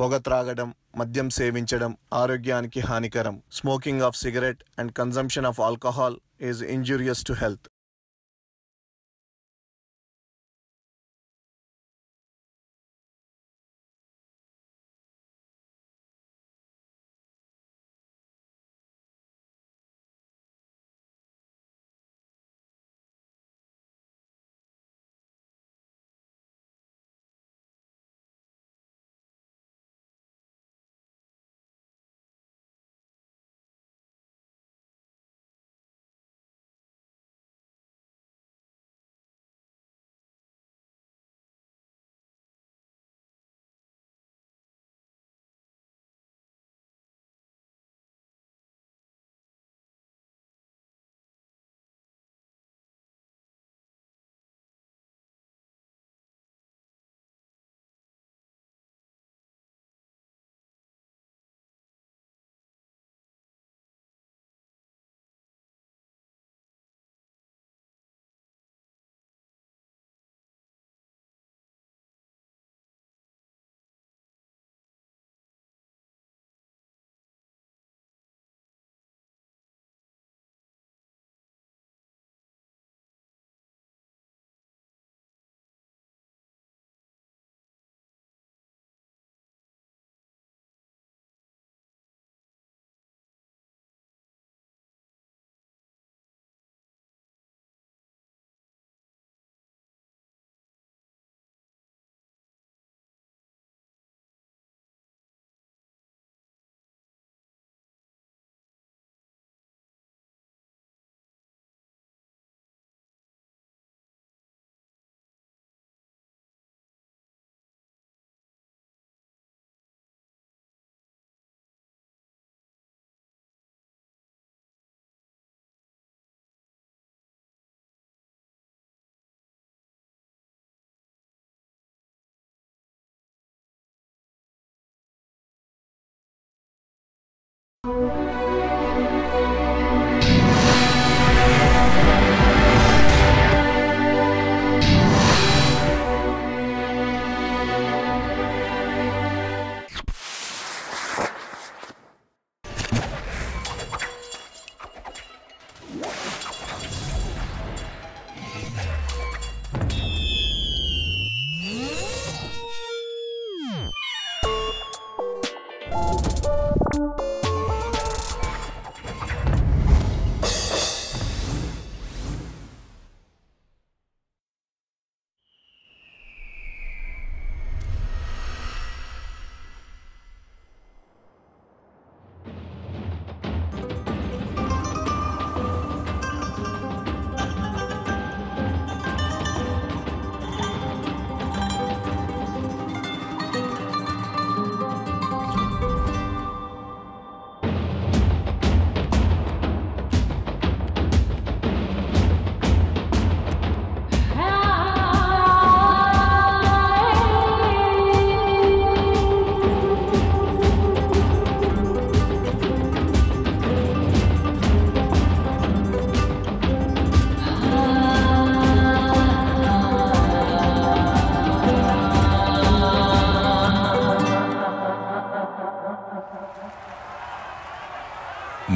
పొగ త్రాగడం, మద్యం సేవించడం ఆరోగ్యానికి హానికరం. Smoking of cigarette and consumption of alcohol is injurious to health.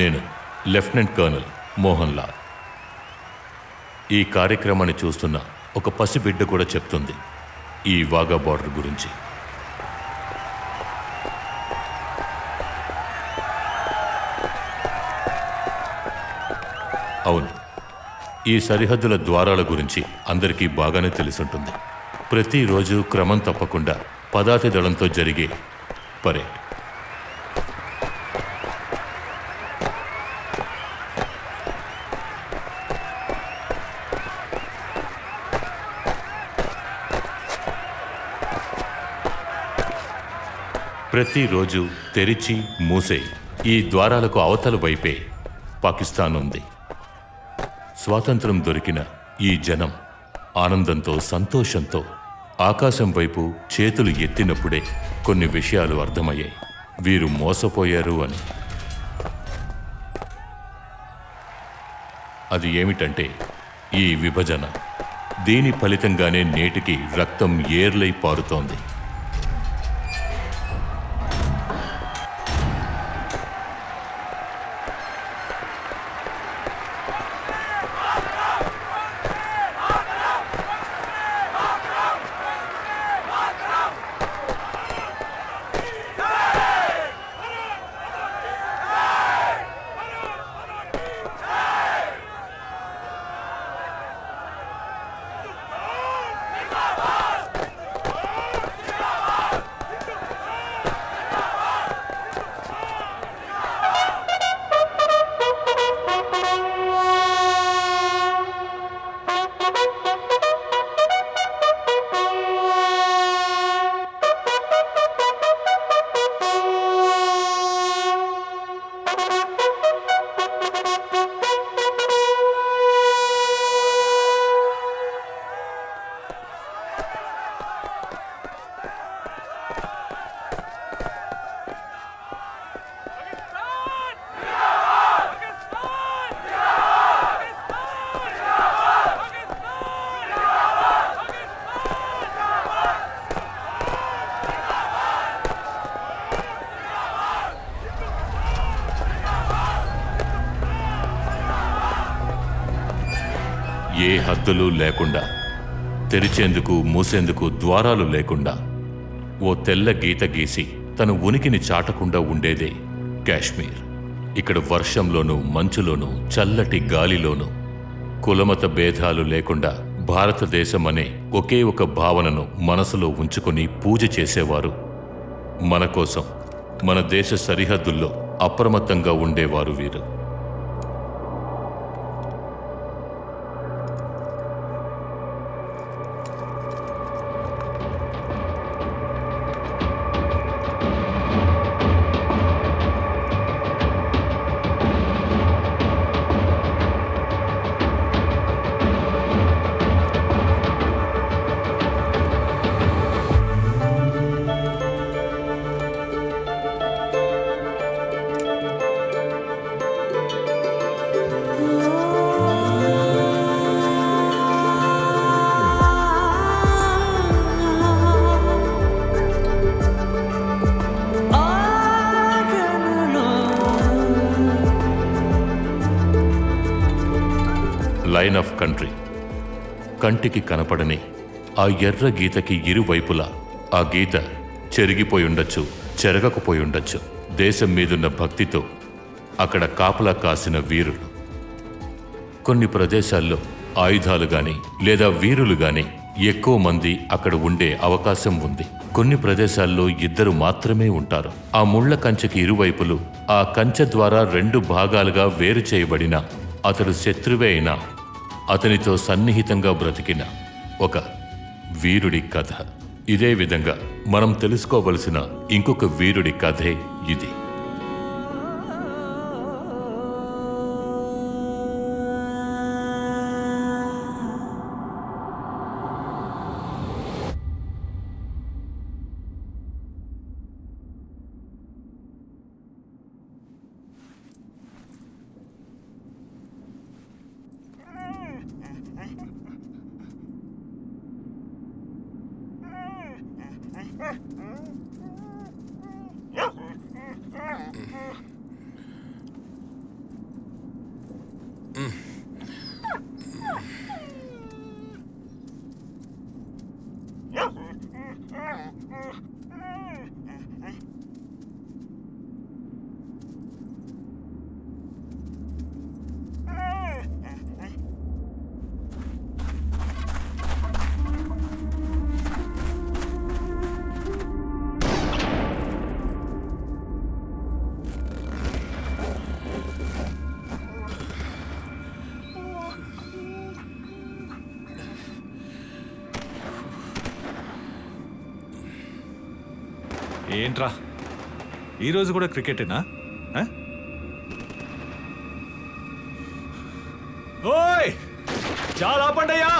నేను లెఫ్టినెంట్ కర్నల్ మోహన్ లాల్. ఈ కార్యక్రమాన్ని చూస్తున్న ఒక పసిబిడ్డ కూడా చెప్తుంది ఈ వాఘా బార్డర్ గురించి. అవును, ఈ సరిహద్దుల ద్వారాల గురించి అందరికీ బాగానే తెలుసుంటుంది. ప్రతిరోజు క్రమం తప్పకుండా పదాతి దళంతో జరిగే పరేడ్. ప్రతిరోజు తెరిచి మూసే ఈ ద్వారాలకు అవతల వైపే పాకిస్తాన్ ఉంది. స్వాతంత్రం దొరికిన ఈ జనం ఆనందంతో, సంతోషంతో ఆకాశం వైపు చేతులు ఎత్తినప్పుడే కొన్ని విషయాలు అర్థమయ్యాయి, వీరు మోసపోయారు అని. అది ఏమిటంటే ఈ విభజన. దీని ఫలితంగానే నేటికి రక్తం ఏర్లై పారుతోంది. ఏ హద్దులు లేకుండా, తెరిచేందుకు మూసేందుకు ద్వారాలు లేకుండా ఓ తెల్ల గీత గీసి తన ఉనికిని చాటకుండా ఉండేదే కాశ్మీర్. ఇక్కడ వర్షంలోనూ మంచులోనూ చల్లటి గాలిలోనూ కులమత భేదాలు లేకుండా భారతదేశం అనే ఒకే ఒక భావనను మనసులో ఉంచుకొని పూజ చేసేవారు. మన కోసం మన దేశ సరిహద్దుల్లో అప్రమత్తంగా ఉండేవారు వీరు. లైన్ ఆఫ్ కంట్రీ, కంటికి కనపడని ఆ ఎర్ర గీతకి ఇరువైపులా ఆ గీత చెరిగిపోయుండొచ్చు, చెరగకపోయుండొచ్చు. దేశం మీదున్న భక్తితో అక్కడ కాపలా కాసిన వీరులు. కొన్ని ప్రదేశాల్లో ఆయుధాలు కానీ లేదా వీరులు కానీ ఎక్కువ మంది అక్కడ ఉండే అవకాశం ఉంది. కొన్ని ప్రదేశాల్లో ఇద్దరు మాత్రమే ఉంటారు. ఆ ముళ్ల కంచెకి ఇరువైపులు ఆ కంచె ద్వారా రెండు భాగాలుగా వేరు చేయబడిన, అతడు శత్రువే అయినా అతనితో సన్నిహితంగా బ్రతికిన ఒక వీరుడి కథ. ఇదే విధంగా మనం తెలుసుకోవలసిన ఇంకొక వీరుడి కథే ఇది. ఏంట్రా ఈరోజు కూడా క్రికెటేనా? ఓయ్ చాలా ఆపండయ్యా.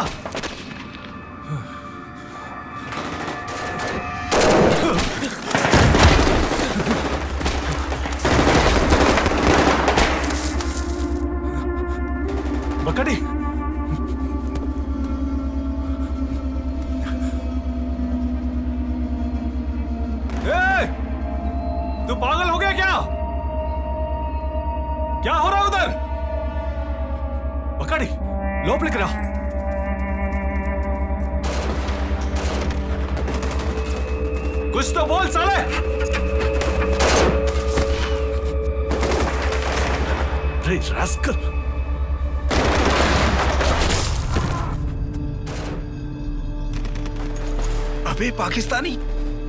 బక్కడి पागल हो गया क्या? क्या हो रहा उधर? बकड़ी लोप लिख रहा। कुछ तो बोल साले। अरे रास्कल। अबे पाकिस्तानी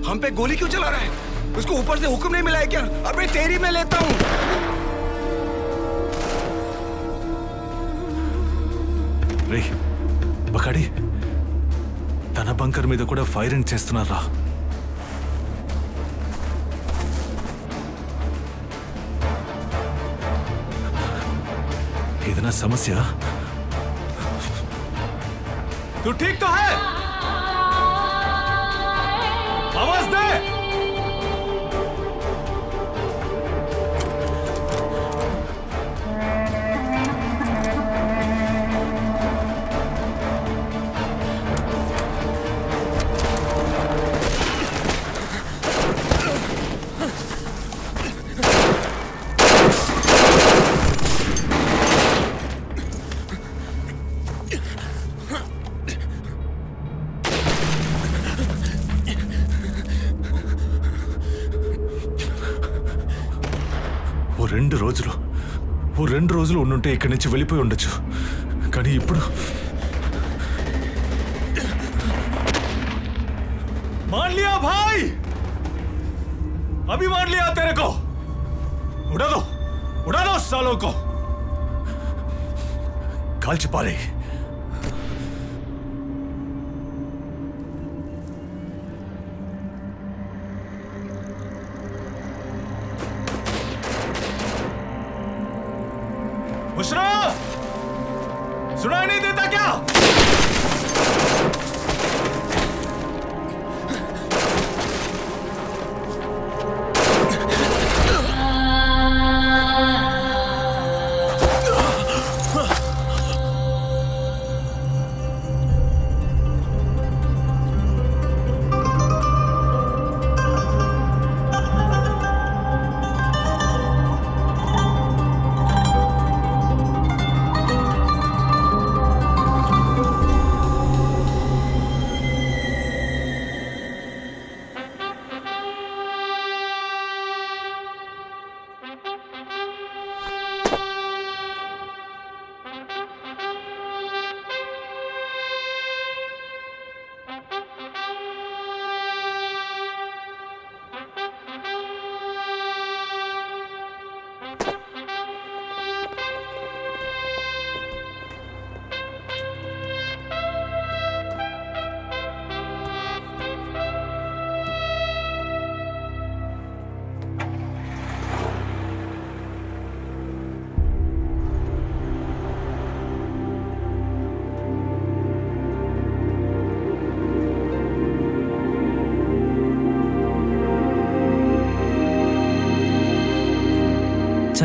हम पे गोली क्यों चला रहा है? उसको ऊपर से हुक्म नहीं मिला है क्या? अबे तेरी मैं लेता हूं। रे బకాడి తన బంకర్ మీద కూడా ఫైరింగ్ చేస్తున్నారా? ఏదైనా సమస్య? तू ठीक तो है? आवाज दे। 2 రోజులు ఉండుంటే ఇక్కడి నుంచి వెళ్ళిపోయి ఉండొచ్చు. కానీ ఇప్పుడు मान लिया भाई, अभी मान लिया तेरे को। उड़ा दो सालों को। काल छिपा रही। मुशर्रफ, सुनाई नहीं देता क्या?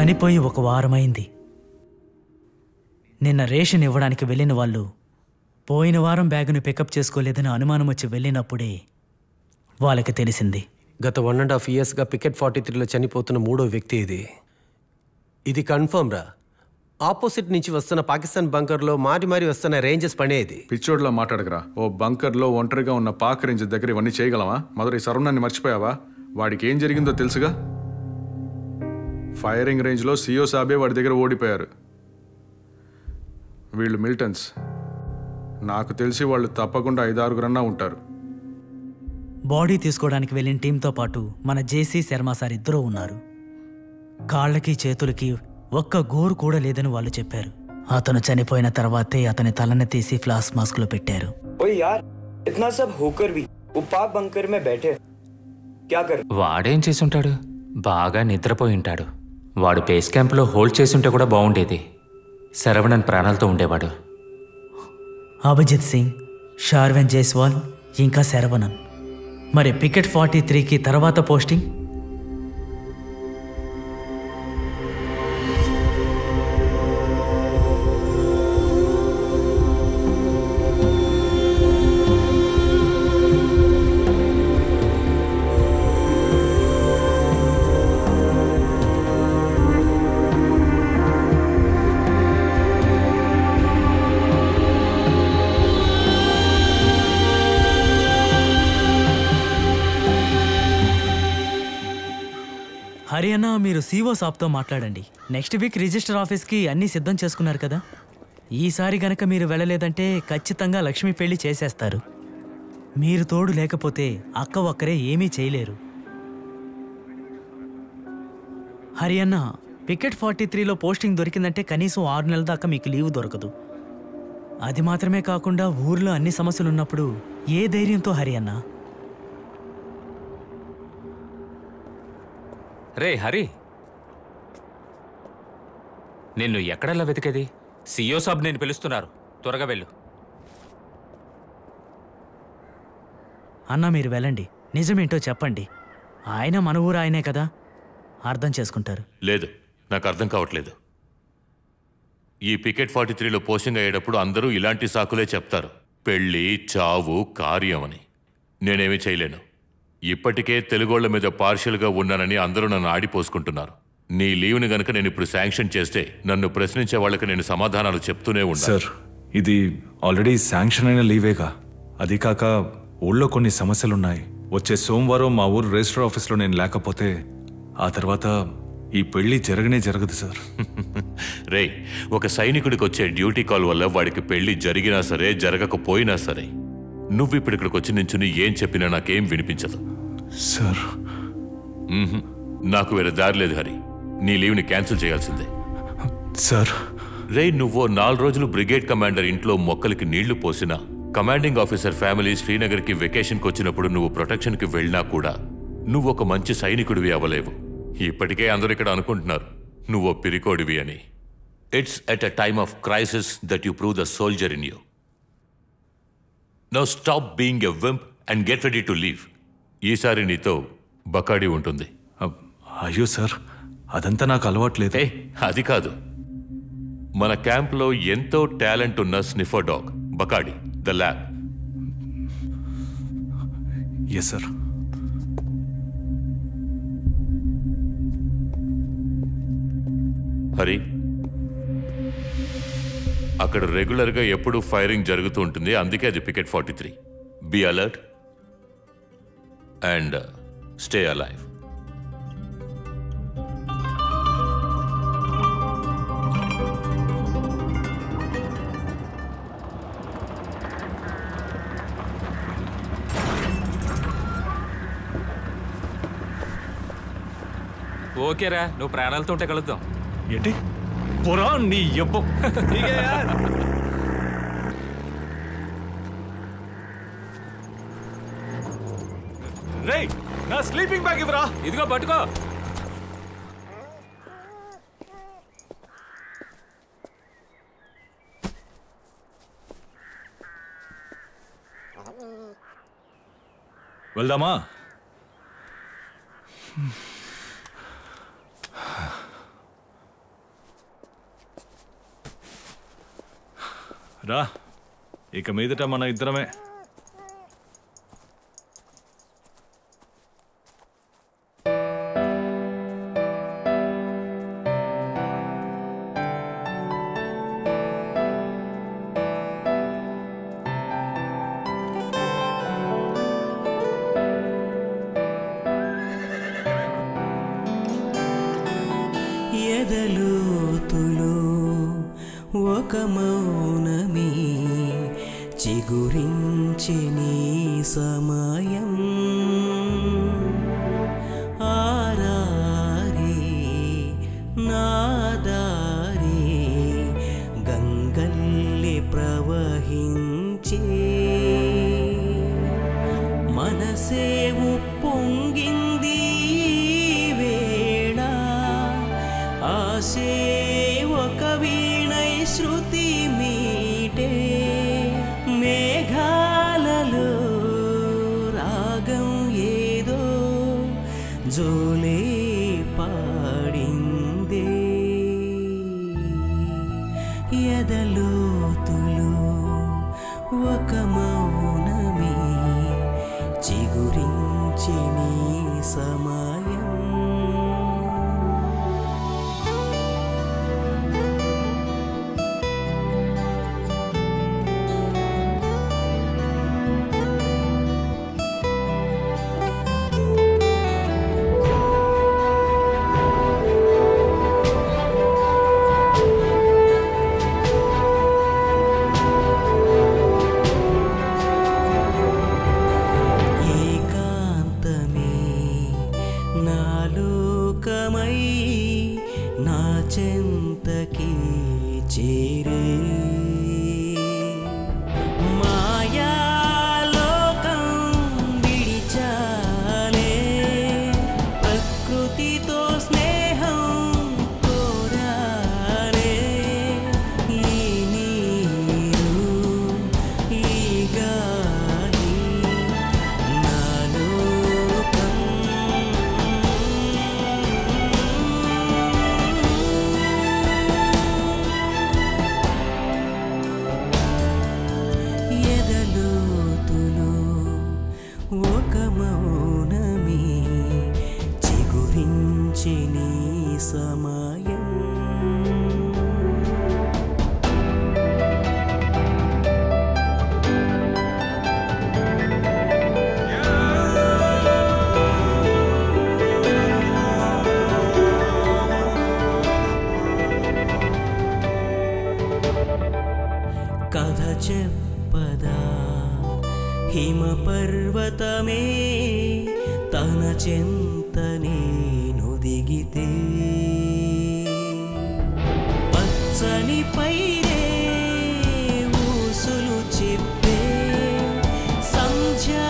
చనిపోయి 1 వారమైంది. నిన్న రేషన్ ఇవ్వడానికి వెళ్ళిన వాళ్ళు పోయిన వారం బ్యాగును పికప్ చేసుకోలేదని అనుమానం వచ్చి వెళ్ళినప్పుడే వాళ్ళకి తెలిసింది. గత 1.5 yearsగా పికెట్ 43లో చనిపోతున్న 3వ వ్యక్తి ఇది. ఇది కన్ఫర్మ్ రా. ఆపోజిట్ నుంచి వస్తున్న పాకిస్తాన్ బంకర్లో మారి వస్తున్న రేంజెస్ పనే ఇది. పిచ్చోడ్లో మాట్లాడగరా. ఓ బంకర్లో ఒంటరిగా ఉన్న పాక్ రేంజెస్ దగ్గర ఇవన్నీ చేయగలమా? మొదటి సర్వనాన్ని మర్చిపోయావా? వాడికి ఏం జరిగిందో తెలుసుగా. ఫైరింగ్ రేంజ్లో సియో సాబే వాడి దగ్గర ఓడిపోయారు. వీళ్ళు మిలిటెన్స్. నాకు తెలిసి వాళ్ళు తప్పకుండా 5-6 ఉంటారు. బాడీ తీసుకోవడానికి వెళ్ళిన టీంతో పాటు మన జేసీ శర్మ సార్ ఇద్దరూ ఉన్నారు. కాళ్ళకి చేతులకి ఒక్క గోరు కూడా లేదని వాళ్ళు చెప్పారు. అతను చనిపోయిన తర్వాతే అతని తలని తీసి ఫ్లాస్ మాస్క్ లో పెట్టారు. వాడేం చేసి ఉంటాడు? బాగా నిద్రపోయి ఉంటాడు. వాడు బేస్ క్యాంప్లో హోల్డ్ చేసుంటే కూడా బాగుండేది. శరవణన్ ప్రాణాలతో ఉండేవాడు. అభిజిత్ సింగ్, షార్వన్ జైస్వాల్, ఇంకా శరవణన్. మరి పికెట్ 43కి తర్వాత పోస్టింగ్? హరియనా, మీరు సీఓ సాబ్తో మాట్లాడండి. నెక్స్ట్ వీక్ రిజిస్టర్ ఆఫీస్కి అన్నీ సిద్ధం చేసుకున్నారు కదా. ఈసారి గనక మీరు వెళ్ళలేదంటే ఖచ్చితంగా లక్ష్మి పెళ్లి చేసేస్తారు. మీరు తోడు లేకపోతే అక్క ఒక్కరే ఏమీ చేయలేరు. హరియనా, పికెట్ 43లో పోస్టింగ్ దొరికిందంటే కనీసం 6 నెలల దాకా మీకు లీవ్ దొరకదు. అది మాత్రమే కాకుండా ఊర్లో అన్ని సమస్యలు ఉన్నప్పుడు ఏ ధైర్యంతో హరియనా? రే హరి, నిన్ను ఎక్కడల్లా వెతికేది? సిఇఓ సాబ్ నేను పిలుస్తున్నారు, త్వరగా వెళ్ళు. అన్నా, మీరు వెళ్ళండి. నిజమేంటో చెప్పండి. ఆయన మన ఊరు ఆయనే కదా, అర్థం చేసుకుంటారు. లేదు, నాకు అర్థం కావట్లేదు. ఈ పికెట్ 43లో పోస్టింగ్ అయ్యేటప్పుడు అందరూ ఇలాంటి సాకులే చెప్తారు, పెళ్ళి, చావు, కార్యం అని. నేనేమీ చేయలేను. ఇప్పటికే తెలుగోళ్ల మీద పార్షియల్గా ఉన్నానని అందరూ నన్ను ఆడిపోసుకుంటున్నారు. నీ లీవ్ని గనక నేను ఇప్పుడు శాంక్షన్ చేస్తే నన్ను ప్రశ్నించే వాళ్ళకి నేను సమాధానాలు చెప్తూనే ఉంటాను. సార్, ఇది ఆల్రెడీ శాంక్షన్ అయిన లీవేగా. అది కాక ఊళ్ళో కొన్ని సమస్యలున్నాయి. వచ్చే సోమవారం మా ఊరు రిజిస్టర్ ఆఫీస్లో నేను లేకపోతే ఆ తర్వాత ఈ పెళ్లి జరగనే జరగదు సార్. రే, ఒక సైనికుడికి వచ్చే డ్యూటీ కాల్ వల్ల వాడికి పెళ్లి జరిగినా సరే జరగకపోయినా సరే నువ్వు ఇప్పుడు ఇక్కడికి వచ్చి నించుని ఏం చెప్పినా నాకేం వినిపించదు సార్. నాకు వేరే దారి లేదు హరి, నీ లీవ్ని క్యాన్సిల్ చేయాల్సిందే సార్. రే, నువ్వు 4 రోజులు బ్రిగేడ్ కమాండర్ ఇంట్లో మొక్కలకి నీళ్లు పోసినా, కమాండింగ్ ఆఫీసర్ ఫ్యామిలీ శ్రీనగర్కి వెకేషన్కి వచ్చినప్పుడు నువ్వు ప్రొటెక్షన్కి వెళ్ళినా కూడా నువ్వు ఒక మంచి సైనికుడివి అవ్వలేవు. ఇప్పటికే అందరూ ఇక్కడ అనుకుంటున్నారు నువ్వు పిరికోడివి అని. It's at a time of crisis that you prove the soldier in you. Now stop being a wimp and get ready to leave. ఈసారి నీతో బకాడి ఉంటుంది. అయ్యో సార్, అదంతా నాకు అలవాట్లేదే. అది కాదు, మన క్యాంప్లో ఎంతో టాలెంట్ ఉన్న sniffer dog బకాడి the lab. Yes sir. Hari, అక్కడ రెగ్యులర్గా ఎప్పుడూ ఫైరింగ్ జరుగుతూ ఉంటుంది, అందుకే అది picket 43. Be alert and stay alive. ఓకేరా, నువ్వు ప్రాణాలతో ఉంటే కలుద్దాం. ఏంటి పురా నీ ఎబ్బో. రే, నా స్లీపింగ్ బ్యాగ్ ఇవ్వరా. ఇదిగో పట్టుకో. వెళ్దామా? రా, ఇక మీదట మన ఇద్దరమే. కథ చెప్పదా హిమ పర్వతమే తన చెంతనే నుదిగితే పచ్చని పైరే ఊసులు చెప్పే సంధ్యా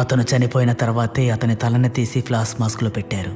అతను చనిపోయిన తర్వాతే అతని తలని తీసి ఫ్లాస్ మాస్క్లో పెట్టారు.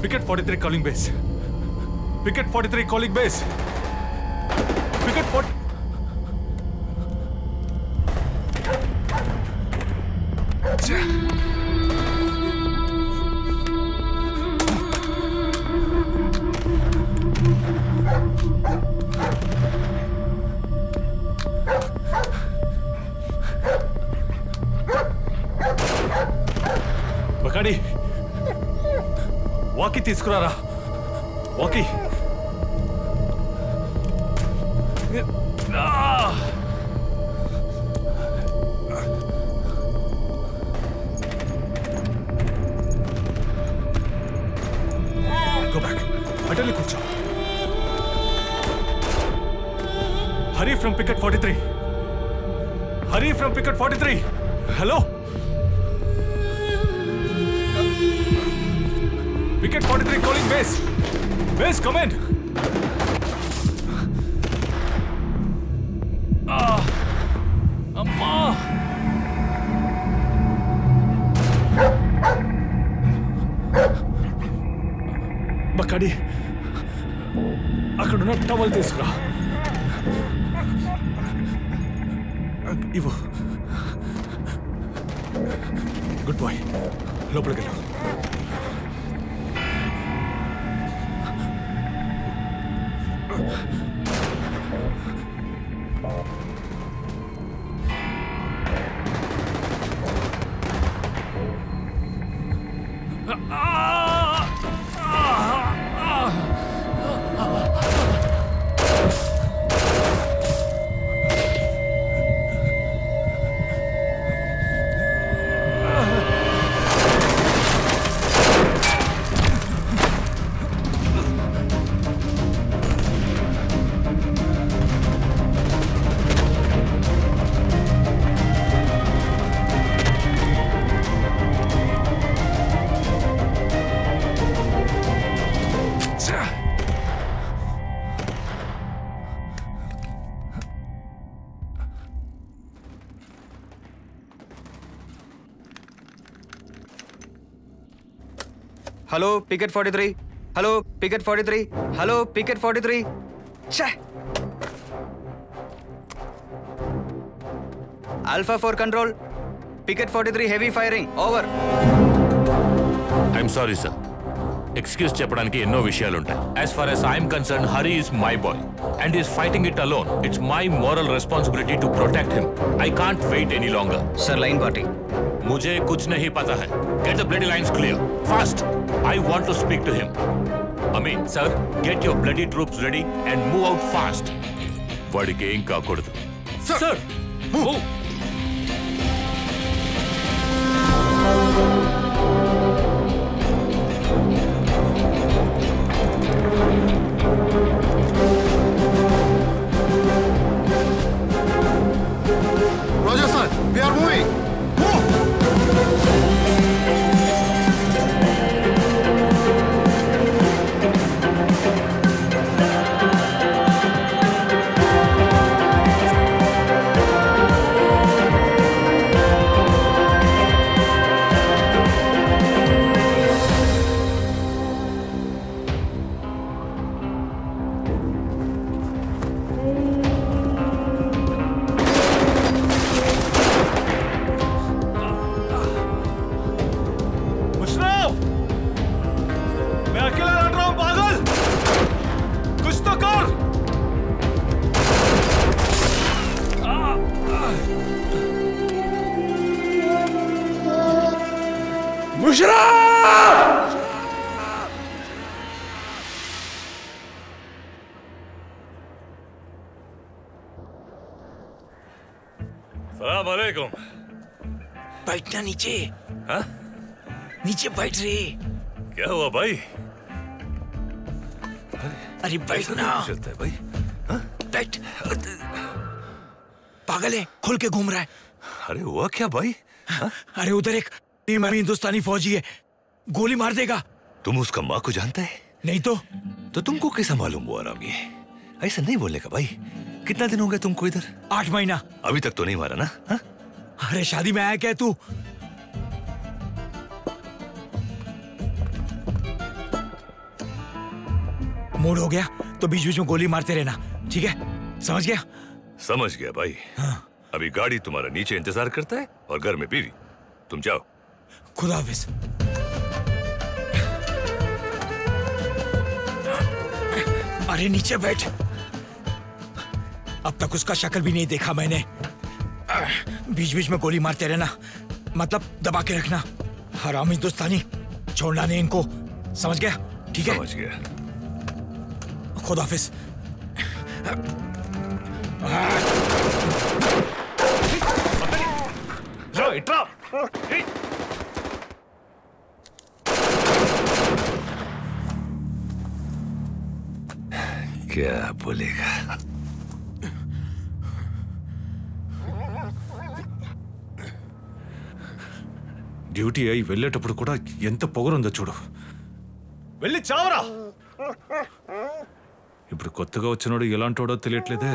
Wicket 43 calling base. Wicket 43 calling base. Wicket 40. Bakadi. Walkie తీసుకురారా. Walkie! Go back. Utterly cool job. Hurry from picket 43. Hurry from picket 43. Hello? Picket 43 calling base. Base, come in. Bakadi, akadu na towel tisra. Ivo, good boy. Lopadagala. Hello picket 43, hello picket 43, hello picket 43। Alpha 4 control, picket 43 heavy firing over. I am sorry sir, excuse చెప్పడానికి ఎన్నో విషయాలు ఉంటాయి। As far as I am concerned, Hari is my boy and he is fighting it alone. It's my moral responsibility to protect him. I can't wait any longer. Sir, line party. मुझे कुछ नहीं पता है। Get the bloody lines clear. Fast. I want to speak to him. Amin, sir, get your bloody troops ready and move out fast. Vadike em kaakodadu. Sir, sir, move. Roger, sir. We are moving. बैठना नीचे, हाँ? नीचे बैठ रहे। क्या हुआ भाई? अरे बैठना। चलता है भाई? हाँ? बैठ। पागल है, खोल के घूम रहा है। अरे हुआ क्या भाई? हाँ? अरे उधर एक टीम में हिंदुस्तानी फौजी है, गोली मार देगा। तुम उसका माँ को जानते है? नहीं तो तुमको कैसा मालूम हुआ राम? ये ऐसा नहीं बोलने का भाई। कितना दिन हो गया तुमको इधर? 8 महीना। अभी तक तो नहीं मारा ना? हा? अरे शादी में आया क्या तू? मूड हो गया तो बीच बीच में गोली मारते रहना, ठीक है? समझ गया? समझ गया भाई। हाँ। अभी गाड़ी तुम्हारा नीचे इंतजार करता है और घर में बीवी। तुम जाओ। खुदा हाफिज। अरे नीचे बैठ। अब तक उसका शक्ल भी नहीं देखा मैंने। बीच बीच में गोली मारते रहना, मतलब दबा के रखना। हरामी हिंदुस्तानी, छोड़ना नहीं इनको, समझ गया? ठीक है, समझ गया। खुदाफिज। लो इट्रा क्या बोलेगा? ड्यूटी आई वेल्लेटप्पुडु कूडा एंत पोगरुंदो चूडु वेल्ली चावरा इप्पुडु कोत्तगा वच्चिनोडु एलांटोडो तेलियट्लेदे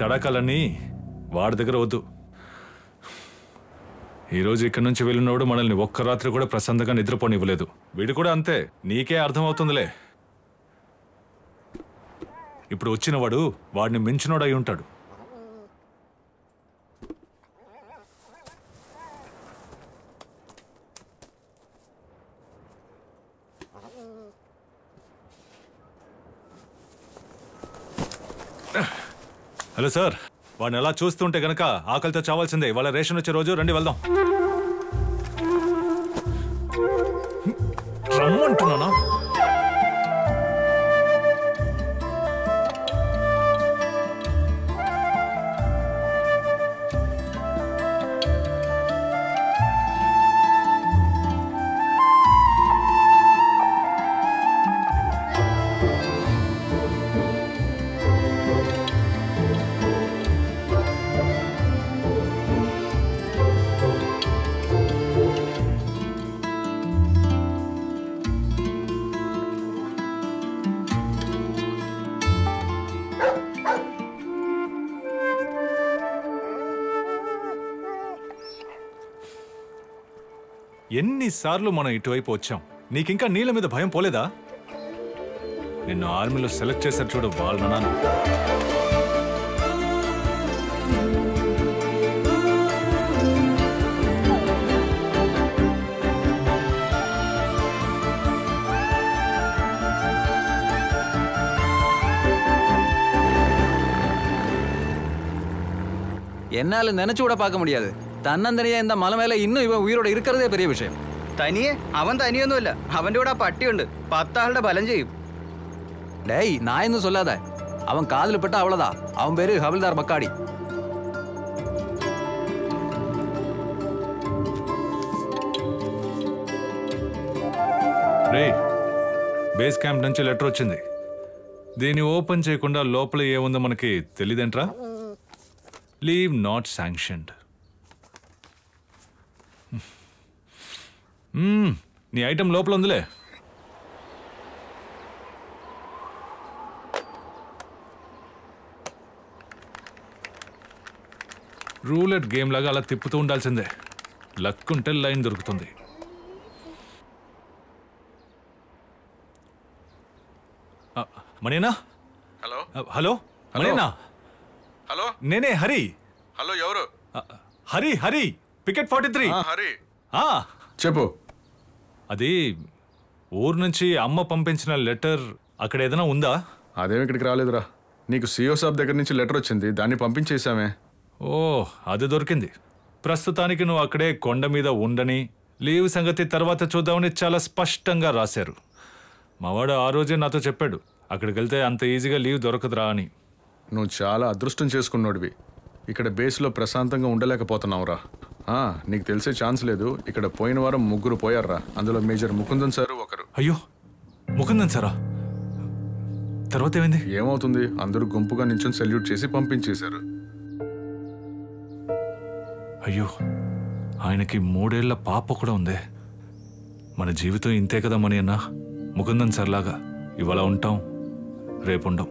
తడకలని వాడి దగ్గర వద్దు. ఈరోజు ఇక్కడి నుంచి వెళ్ళినోడు మనల్ని ఒక్క రాత్రి కూడా ప్రశాంతంగా నిద్రపోనివ్వలేదు. వీడు కూడా అంతే, నీకే అర్థమవుతుందిలే. ఇప్పుడు వచ్చినవాడు వాడిని మించినోడై ఉంటాడు. హలో సార్, వాడిని ఎలా చూస్తుంటే గనక ఆకలితో చావాల్సిందే. వాళ్ళ రేషన్ వచ్చే రోజు రండి, వెళ్దాం. రమ్మంటున్నానా? ఎన్నిసార్లు మనం ఇటువైపు వచ్చాం, నీకింకా నీళ్ళ మీద భయం పోలేదా? నిన్ను ఆర్మీలో సెలెక్ట్ చేశారు చూడు, వాళ్ళ నాన్న. என்னால் நினைச்சூட பார்க்க முடியாது, தன்னந்தனியா இந்த மலை மேல இன்னும் இவன் உயிரோட இருக்கிறதே பெரிய விஷயம். தனியே அவன் தனியொன்னும் இல்ல, அவன் கூட பட்டியுண்டு, பத்தாளுட பலம் செய்யும். டேய், நான் இன்னும் சொல்லாத, அவன் காதல் பட்ட அவ்வளவுதான். அவன் பேரு ஹவில்தார் மக்காடி. బేస్ క్యాంప్ నుంచి లెటర్ వచ్చింది, దీన్ని ఓపెన్ చేయకుండా లోపల ఏముందో మనకి తెలియదంట్రా. Leave not sanctioned. నీ ఐటమ్ లోపల ఉందిలే. రూలెట్ గేమ్ లాగా అలా తిప్పుతూ ఉండాల్సిందే, లక్ ఉంటే లైన్ దొరుకుతుంది. మణేనా? హలో హలో మణేనా? హలో నేనే, హరి. హలో ఎవరు? హరి హరి పికెట్ 43. హరి చెప్పు. అది ఊరు నుంచి అమ్మ పంపించిన లెటర్, అక్కడ ఏదైనా ఉందా? అదేమి ఇక్కడికి రాలేదురా, నీకు సిఓ సాబ్ దగ్గర నుంచి లెటర్ వచ్చింది, దాన్ని పంపించేసామే. ఓ అది దొరికింది. ప్రస్తుతానికి నువ్వు అక్కడే కొండ మీద ఉండని, లీవ్ సంగతి తర్వాత చూద్దామని చాలా స్పష్టంగా రాశారు. మావాడు ఆ రోజే నాతో చెప్పాడు, అక్కడికి వెళ్తే అంత ఈజీగా లీవ్ దొరకదురా అని. నువ్వు చాలా అదృష్టం చేసుకున్నాడివి, ఇక్కడ బేస్లో ప్రశాంతంగా ఉండలేకపోతున్నావురా. నీకు తెలిసే ఛాన్స్ లేదు, ఇక్కడ పోయిన వారం ముగ్గురు పోయారా, అందులో మేజర్ ముకుందన్ సారు ఒకరు. అయ్యో ముకుందన్ సారా? తర్వాత ఏమైంది? ఏమవుతుంది, అందరూ గుంపుగా నించుని సెల్యూట్ చేసి పంపించేశారు. అయ్యో, ఆయనకి 3 ఏళ్ల పాప కూడా ఉందే. మన జీవితం ఇంతే కదా మనీయన్నా, ముకుందన్ సార్ లాగా ఇవాళ ఉంటాం రేపు ఉండం.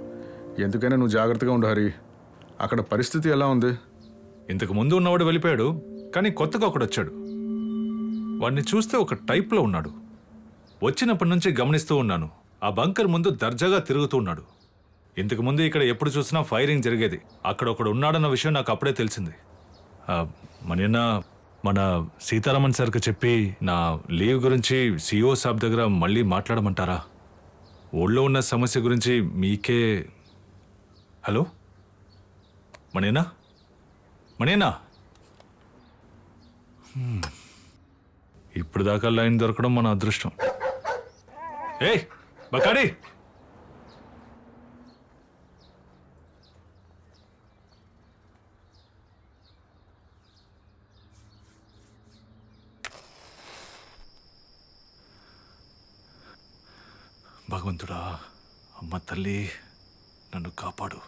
ఎందుకైనా నువ్వు జాగ్రత్తగా ఉండు హరి. అక్కడ పరిస్థితి ఎలా ఉంది? ఇంతకు ముందు ఉన్నవాడు వెళ్ళిపోయాడు, కానీ కొత్తగా ఒకడు వచ్చాడు. వాడిని చూస్తే ఒక టైప్లో ఉన్నాడు. వచ్చినప్పటి నుంచి గమనిస్తూ ఉన్నాను. ఆ బంకర్ ముందు దర్జాగా తిరుగుతూ ఉన్నాడు. ఇంతకు ముందు ఇక్కడ ఎప్పుడు చూసినా ఫైరింగ్ జరిగేది. అక్కడ ఒకడు ఉన్నాడన్న విషయం నాకు అప్పుడే తెలిసింది. మన సీతారామన్ సార్కి చెప్పి నా లీవ్ గురించి సిఇఓ సాబ్ దగ్గర మళ్ళీ మాట్లాడమంటారా? ఊళ్ళో ఉన్న సమస్య గురించి మీకే. హలో మణేనా, మణేనా, ఇప్పుడు దాకా లైన్ దొరకడం మన అదృష్టం. ఏయ్ బకాడి, భగవంతుడా, అమ్మ తల్లి నన్ను కాపాడు.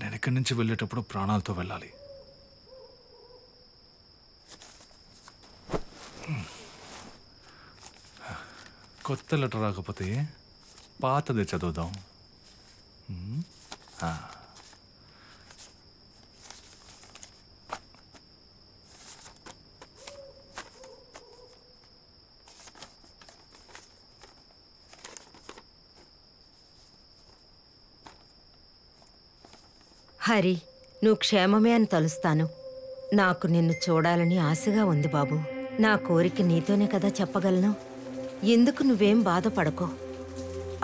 నేను ఇక్కడి నుంచి వెళ్ళేటప్పుడు ప్రాణాలతో వెళ్ళాలి. కొత్త లెటర్ రాకపోతే పాతది చదువుదాం. హరి, నువ్వు క్షేమమే అని తలుస్తాను. నాకు నిన్ను చూడాలని ఆశగా ఉంది బాబు. నా కోరిక నీతోనే కదా చెప్పగలను. ఎందుకు నువ్వేం బాధపడకో.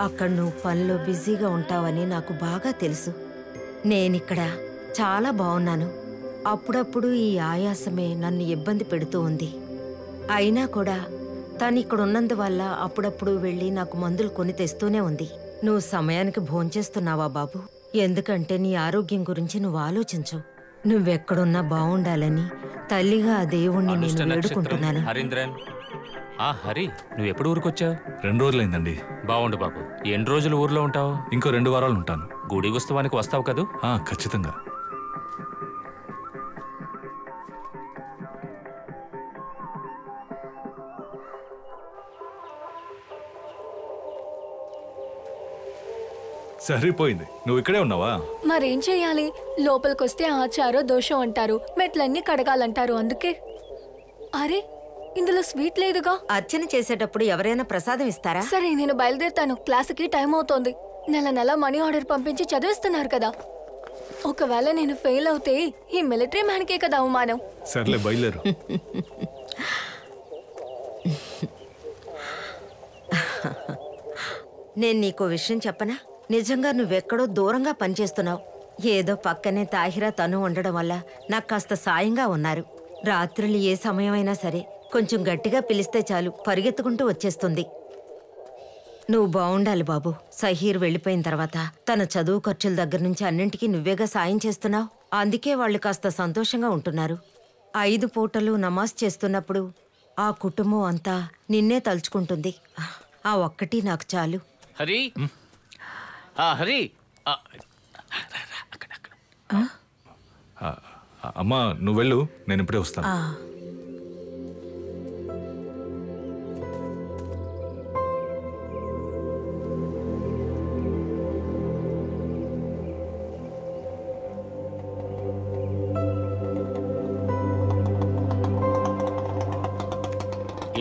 అక్కడ నువ్వు పనిలో బిజీగా ఉంటావని నాకు బాగా తెలుసు. నేనిక్కడ చాలా బాగున్నాను. అప్పుడప్పుడు ఈ ఆయాసమే నన్ను ఇబ్బంది పెడుతూ ఉంది. అయినా కూడా తను ఇక్కడ ఉన్నందువల్ల అప్పుడప్పుడు వెళ్ళి నాకు మందులు కొని తెస్తూనే ఉంది. నువ్వు సమయానికి భోంచేస్తున్నావా బాబు? ఎందుకంటే నీ ఆరోగ్యం గురించి నువ్వు ఆలోచించు. నువ్వెక్కడున్నా బాగుండాలని తల్లిగా ఆ దేవుణ్ణి నేను వేడుకుంటున్నాను. హరీంద్రన్, హరి, నువ్వు ఎప్పుడు ఊరికొచ్చావు? 2 రోజులైందండి. బాగుండు బాబు. ఎన్ని రోజులు ఊర్లో ఉంటావు? ఇంకో 2 వారాలు ఉంటాను. గుడి ఉత్సవానికి వస్తావు కదూ? ఖచ్చితంగా. సరిపోయింది, నువ్వు ఇక్కడే ఉన్నావా? మరేం చెయ్యాలి, లోపలికొస్తే ఆచారో దోషం అంటారు, మెట్లన్నీ కడగాలంటారు, అందుకే. అరే, ఇందులో స్వీట్ లేదుగా. అర్చన చేసేటప్పుడు ఎవరైనా ప్రసాదం ఇస్తారా? సరే, నేను బయలుదేరుతాను, క్లాసుకి టైం అవుతోంది. నెల నెల మనీ ఆర్డర్ పంపించి చదివిస్తున్నారు కదా. ఒకవేళ నేను ఫెయిల్ అవుతే ఈ మిలిటరీ మ్యాన్కే కదా అవమానం. సర్లే, బయలుదేరు. నేను నీకు విషయం చెప్పనా? నిజంగా నువ్వెక్కడో దూరంగా పనిచేస్తున్నావు. ఏదో పక్కనే తాహిరా తను ఉండడం వల్ల నాకు కాస్త సాయంగా ఉన్నారు. రాత్రులు ఏ సమయమైనా సరే కొంచెం గట్టిగా పిలిస్తే చాలు పరిగెత్తుకుంటూ వచ్చేస్తుంది. నువ్వు బాగుండాలి బాబు. సహీర్ వెళ్ళిపోయిన తర్వాత తన చదువు ఖర్చుల దగ్గర నుంచి అన్నింటికీ నువ్వేగా సాయం చేస్తున్నావు. అందుకే వాళ్ళు కాస్త సంతోషంగా ఉంటున్నారు. 5 పూటలు నమాజ్ చేస్తున్నప్పుడు ఆ కుటుంబం అంతా నిన్నే తలుచుకుంటుంది. ఆ ఒక్కటి నాకు చాలు. హరి, హరి, అమ్మా నువ్వు వెళ్ళు, నేను ఇప్పుడే వస్తాను.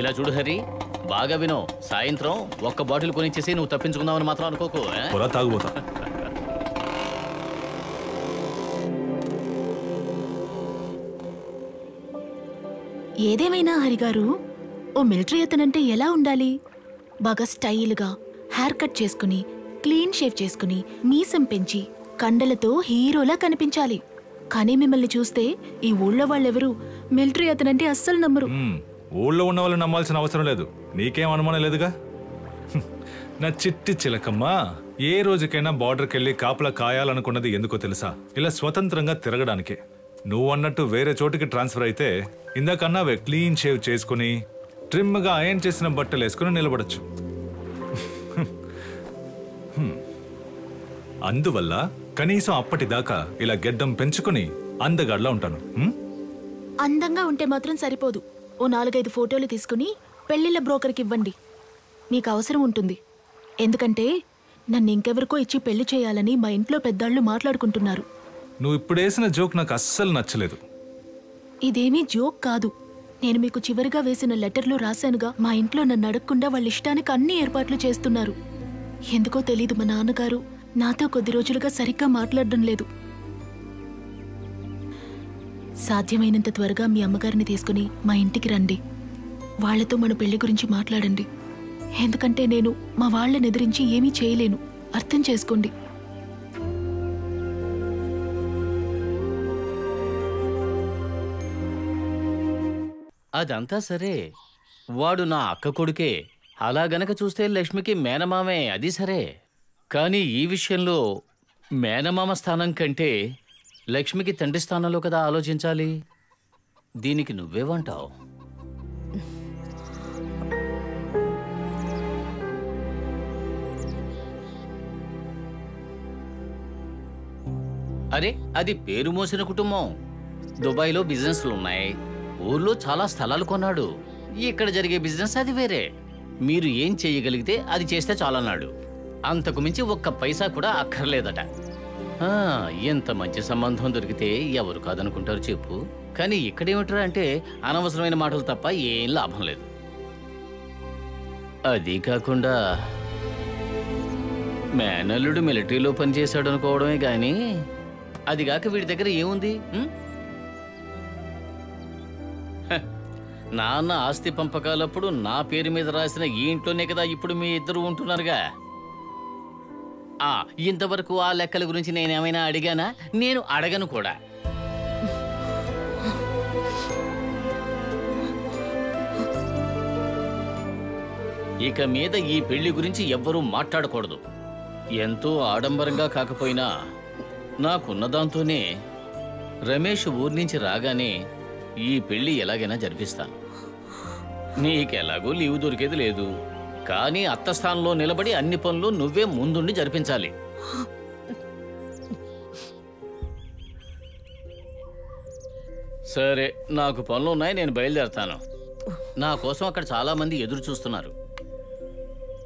ఇలా చూడు హరి, బాగా విను. సాయంత్రం ఒక్క బాటిల్ కొనిచ్చేసి నువ్వు తప్పించుకుందామని మాత్రం అనుకోకు. పొరా తాగుబోతా. ఏదేమైనా హరిగారు, ఓ మిలిటరీ అతనంటే ఎలా ఉండాలి? బాగా స్టైల్గా హెయిర్ కట్ చేసుకుని, క్లీన్ షేవ్ చేసుకుని, మీసం పెంచి, కండలతో హీరోలా కనిపించాలి. కానీ మిమ్మల్ని చూస్తే ఈ ఊళ్ళో వాళ్ళెవరు మిలిటరీ అతనంటే అస్సలు నమ్మరు. ఊళ్ళో ఉన్న వాళ్ళు నమ్మాల్సిన అవసరం లేదు. నీకేం అనుమానం లేదుగా నా చిట్టి చిలకమ్మా. ఏ రోజుకైనా బార్డర్కి వెళ్ళి కాపలా కాయాలనుకున్నది ఎందుకో తెలుసా? ఇలా స్వతంత్రంగా తిరగడానికే. నువ్వు అన్నట్టు వేరే చోటుకి ట్రాన్స్ఫర్ అయితే ఇందాకన్నావే, క్లీన్ షేవ్ చేసుకుని ట్రిమ్గా ఐరన్ చేసిన బట్టలు వేసుకుని నిలబడచ్చు. అందువల్ల కనీసం అప్పటిదాకా ఇలా గెడ్డం పెంచుకుని అందగాడిలా ఉంటాను. అందంగా ఉంటే మాత్రం సరిపోదు. ఓ 4-5 ఫోటోలు తీసుకుని పెళ్ళిళ్ళ బ్రోకర్కి ఇవ్వండి. మీకు అవసరం ఉంటుంది. ఎందుకంటే నన్ను ఇంకెవరికో ఇచ్చి పెళ్లి చేయాలని మా ఇంట్లో పెద్దాళ్ళు మాట్లాడుకుంటున్నారు. నువ్వు ఇప్పుడు వేసిన జోక్ నాకు అస్సలు నచ్చలేదు. ఇదేమీ జోక్ కాదు, నేను మీకు చివరిగా వేసిన లెటర్లో రాశానుగా, మా ఇంట్లో నన్ను అడగకుండా వాళ్ళ ఇష్టానికి అన్ని ఏర్పాట్లు చేస్తున్నారు. ఎందుకో తెలీదు మా నాన్నగారు నాతో కొద్ది రోజులుగా సరిగ్గా మాట్లాడడం లేదు. సాధ్యమైనంత త్వరగా మీ అమ్మగారిని తీసుకుని మా ఇంటికి రండి, వాళ్లతో మన పెళ్లి గురించి మాట్లాడండి. ఎందుకంటే నేను మా వాళ్ళని ఎదిరించి ఏమీ చేయలేను, అర్థం చేసుకోండి. అదంతా సరే, వాడు నా అక్క కొడుకే, అలా గనక చూస్తే లక్ష్మికి మేనమామే, అది సరే. కానీ ఈ విషయంలో మేనమామ స్థానం కంటే లక్ష్మికి తండ్రి స్థానంలో కదా ఆలోచించాలి. దీనికి నువ్వేమంటావు? అరే, అది పేరు మోసిన కుటుంబం, దుబాయ్లో బిజినెస్లున్నాయి, ఊర్లో చాలా స్థలాలు కొన్నాడు. ఇక్కడ జరిగే బిజినెస్ అది వేరే. మీరు ఏం చేయగలిగితే అది చేస్తే చాలన్నాడు, అంతకు మించి ఒక్క పైసా కూడా అక్కర్లేదట. ఎంత మంచి సంబంధం దొరికితే ఎవరు కాదనుకుంటారు చెప్పు. కానీ ఇక్కడేమిట్రా అంటే అనవసరమైన మాటలు తప్ప ఏం లాభం లేదు. అది కాకుండా మేనల్లుడు మిలిటరీలో పనిచేశాడు అనుకోవడమే కానీ అదిగాక వీడి దగ్గర ఏముంది? నాన్న ఆస్తి పంపకాలప్పుడు నా పేరు మీద రాసిన ఈ ఇంట్లోనే కదా ఇప్పుడు మీ ఇద్దరు ఉంటున్నారుగా. ఇంతవరకు ఆ లెక్కల గురించి నేనేమైనా అడిగానా? నేను అడగను కూడా. ఇక మీద ఈ పెళ్లి గురించి ఎవ్వరూ మాట్లాడకూడదు. ఎంతో ఆడంబరంగా కాకపోయినా నాకున్నదాంతోనే రమేష్ ఊరి నుంచి రాగానే ఈ పెళ్లి ఎలాగైనా జరిపిస్తాను. నీకెలాగూ లీవ్ దొరికేది లేదు, కానీ అత్త స్థానంలో నిలబడి అన్ని పనులు నువ్వే ముందుండి జరిపించాలి. సరే, నాకు పనులు ఉన్నాయి, నేను బయలుదేరతాను. నా కోసం అక్కడ చాలా మంది ఎదురు చూస్తున్నారు.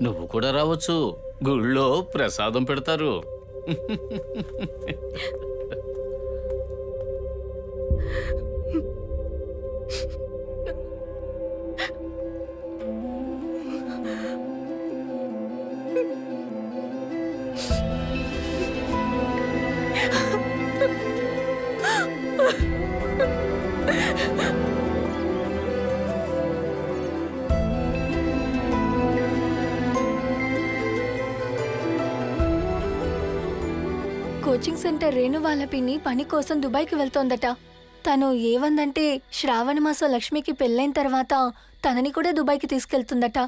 నువ్వు కూడా రావచ్చు, గుళ్ళో ప్రసాదం పెడతారు. కోచింగ్ సెంటర్ రేణు వాళ్ళ పిన్ని పని కోసం దుబాయ్కి వెళ్తోందట. తను ఏమందంటే శ్రావణ మాసం లక్ష్మికి పెళ్ళైన తర్వాత తనని కూడా దుబాయ్కి తీసుకెళ్తుందట.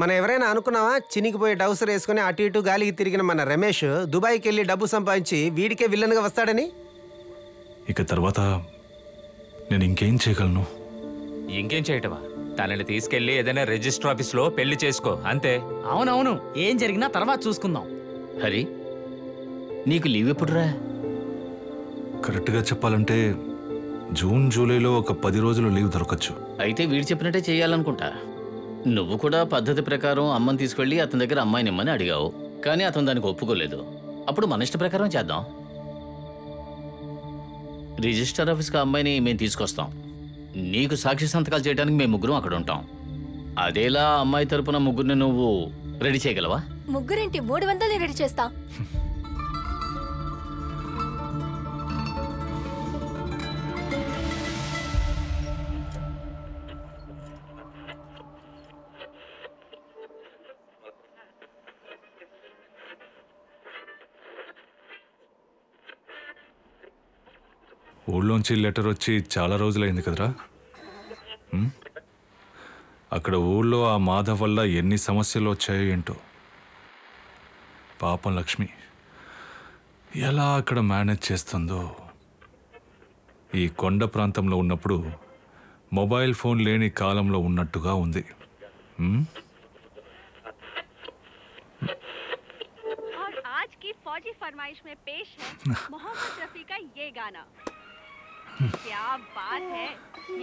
మనం ఎవరైనా అనుకున్నావా? చినికిపోయి డౌసర్ వేసుకుని అటు ఇటు గాలికి తిరిగిన మన రమేష్ దుబాయ్కి వెళ్ళి డబ్బు సంపాదించి వీడికే విల్లన్గా వస్తాడని. ఇక తర్వాత నేను ఇంకేం చేయగలను? ఇంకేం చేయటమా? తనని తీసుకెళ్లి ఏదైనా రిజిస్టర్ ఆఫీస్లో పెళ్లి చేసుకో, అంతే. అవునవును, ఏం జరిగినా తర్వాత చూసుకుందాం. హరి, నీకు లీవ్ ఎప్పుడురా? కరెక్ట్గా చెప్పాలంటే జూన్ జూలైలో ఒక 10 రోజులు లీవ్ దొరకచ్చు. అయితే వీడు చెప్పినట్టే చేయాలనుకుంటా. నువ్వు కూడా పద్ధతి ప్రకారం అమ్మని తీసుకెళ్ళి అతని దగ్గర అమ్మాయిని ఇమ్మని అడిగావు, కానీ అతను దానికి ఒప్పుకోలేదు. అప్పుడు మన ఇష్ట ప్రకారం చేద్దాం. రిజిస్టర్ ఆఫీస్కి అమ్మాయిని మేము తీసుకొస్తాం, నీకు సాక్షి సంతకాలు చేయడానికి మేము ముగ్గురం అక్కడ ఉంటాం. అదేలా అమ్మాయి తరపున ముగ్గురిని నువ్వు రెడీ చేయగలవా? ముగ్గురేంటి, 300 రెడీ చేస్తా. ఊళ్ళోంచి లెటర్ వచ్చి చాలా రోజులైంది కదరా. అక్కడ ఊళ్ళో ఆ మాధవ్ వల్ల ఎన్ని సమస్యలు వచ్చాయో ఏంటో. పాపం లక్ష్మి ఎలా అక్కడ మేనేజ్ చేస్తుందో. ఈ కొండ ప్రాంతంలో ఉన్నప్పుడు మొబైల్ ఫోన్ లేని కాలంలో ఉన్నట్టుగా ఉంది. क्या बात है,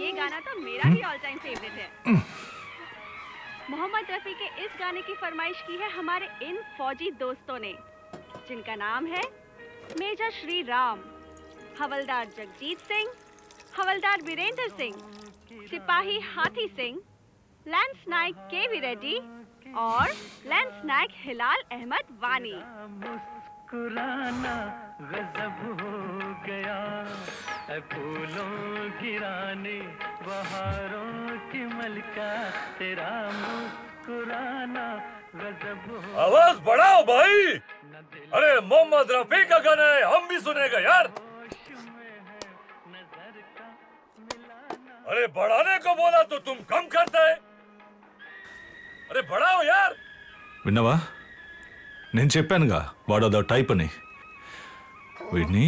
ये गाना तो मेरा भी ऑल टाइम फेवरेट है। मोहम्मद रफी के इस गाने की फरमाइश की है हमारे इन फौजी दोस्तों ने। जिनका नाम है मेजर श्री राम, हवलदार जगजीत सिंह, हवलदार वीरेंद्र सिंह, सिपाही हाथी सिंह, लैंस नायक केवी रेड्डी और लैंस नायक हिलाल अहमद वानी। मुस्कुराना गजब हो गया, फूलों गिराने बहारों की मलका, तेरा मुस्कुराना गजब हो। आवाज बढ़ाओ भाई, अरे मोहम्मद रफी का गाना है, हम भी सुनेगा यार। अरे बढ़ाने को बोला तो तुम कम करता है, अरे बढ़ाओ यार। विन्नावा నేను చెప్పానుగా వాడు అదో టైప్ అని, వీడిని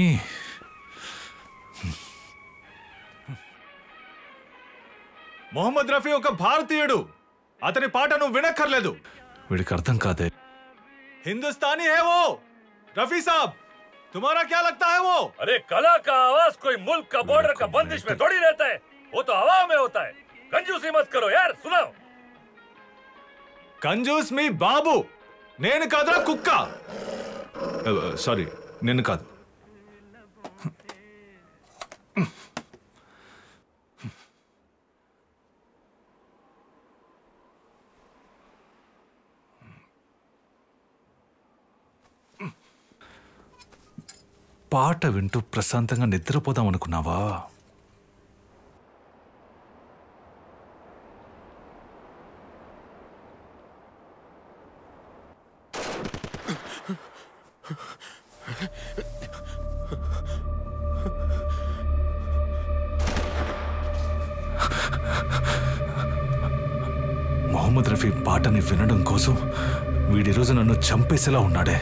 మొహమ్మద్ రఫీ ఒక భారతీయుడు, అతని పాట నువ్వు వినక్కర్లేదు. వీడికి అర్థం కాదే, హిందుస్తానీ హై వో రఫీ సాబ్, तुम्हारा क्या लगता है वो? अरे कला का आवाज कोई मुल्क का बॉर्डर का बंदिश में थोड़ी रहता है, वो तो हवा में होता है। कंजूसी मत करो यार, सुनो। कंजूस मी बाबू, नेनु कादुरा कुक्का, सारी नेनु कादु। పాట వింటూ ప్రశాంతంగా నిద్రపోదాం అనుకున్నావా? మొహమ్మద్ రఫీ పాటని వినడం కోసం వీడిరోజు నన్ను చంపేసేలా ఉన్నాడే.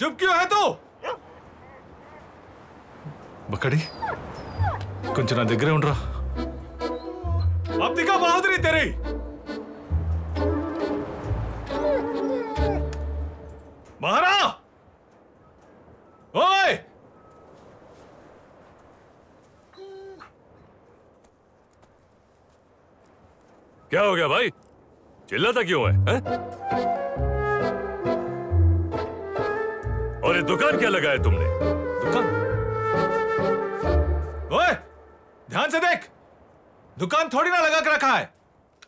चुप क्यों है तो? बकड़ी कुछ ना दिख रहे उन रहा। अब दिखा बहादुरी तेरी। महारा ओए, क्या हो गया भाई, चिल्लाता क्यों है? और ये दुकान क्या लगाया तुमने? दुकान? ओए, ध्यान से देख, दुकान थोड़ी ना लगा के रखा है।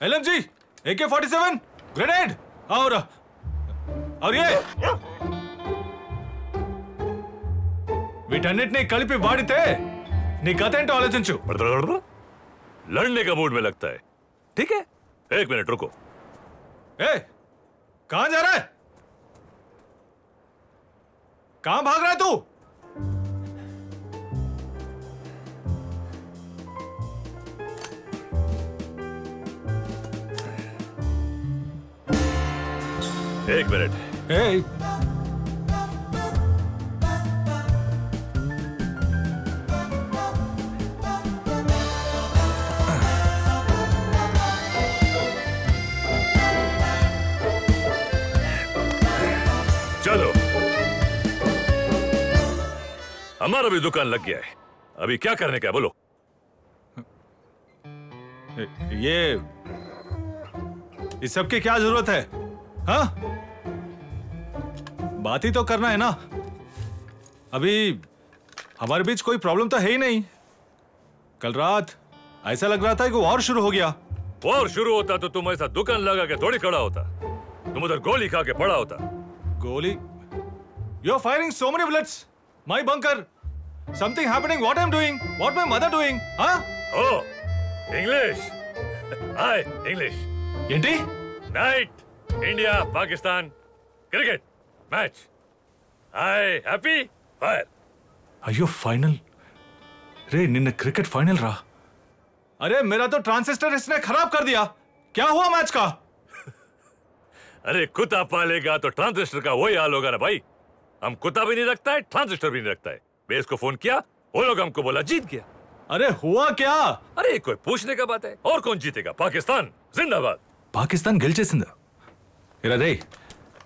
LMG, AK-47, ग्रेनेड और ये वीटन्निटनी कलिपि वाड़िते नी गतेंटो आलोचिंचु। लड़ने का मूड में लगता है, ठीक है? एक मिनट रुको। ए, कहाँ जा रहा है? कहां भाग रहा है तू? एक मिनट। चलो, हमारा भी दुकान लग गया है, अभी क्या करने का है बोलो? इस सब की क्या जरूरत है? हाँ, बात ही तो करना है ना। अभी हमारे बीच कोई प्रॉब्लम तो है ही नहीं। कल रात ऐसा लग रहा था कि वॉर शुरू हो गया। वॉर शुरू होता तो तुम ऐसा दुकान लगा के थोड़ी खड़ा होता, तुम उधर गोली खा के पड़ा होता। गोली? You are firing so many bullets. My bunker, something happening. What I'm doing? What my mother doing? Huh? Oh, English. Hi, English. ఏంటి night India Pakistan cricket match I happy fire అయ్యో ఫైనల్ రే నిన్న క్రికెట్ ఫైనల్ రా अरे मेरा तो transistor इसने खराब कर दिया क्या हुआ मैच का अरे कुत्ता पालेगा तो ट्रांजिस्टर का वही हाल होगा ना भाई हम कुत्ता भी नहीं रखता है ट्रांजिस्टर भी नहीं रखता है बेस को फोन किया वो लोग हमको बोला जीत गया अरे हुआ क्या अरे कोई पूछने का बात है और कौन जीतेगा पाकिस्तान जिंदाबाद पाकिस्तान गेलिचेसिंदा इरादे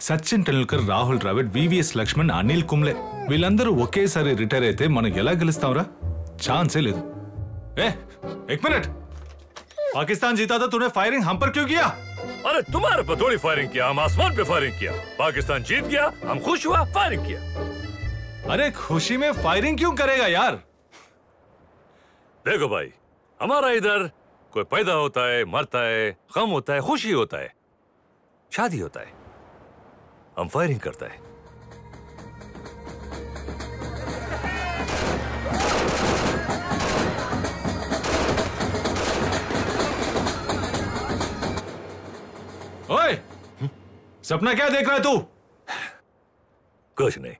సచిన్ టెండూల్కర్ రాహుల్ ద్రావిడ్ వివిఎస్ లక్ష్మణ్ అనిల్ కుంబ్లే వీళ్ళందరూ ఒకేసారి రిటైర్ అయితే మనం ఎలా గెలుస్తాంరా ఛాన్సే లేదు ए, एक मिनट पाकिस्तान जीता था तूने फायरिंग हम पर क्यों किया अरे तुम्हारे पर थोड़ी फायरिंग किया हम आसमान पे फायरिंग किया पाकिस्तान जीत गया हम खुश हुआ फायरिंग किया अरे खुशी में फायरिंग क्यों करेगा यार देखो भाई हमारा इधर कोई पैदा होता है मरता है गम होता है खुशी होता है शादी होता है हम फायरिंग करता है ओए, सपना क्या देख रहा है तू कुछ नहीं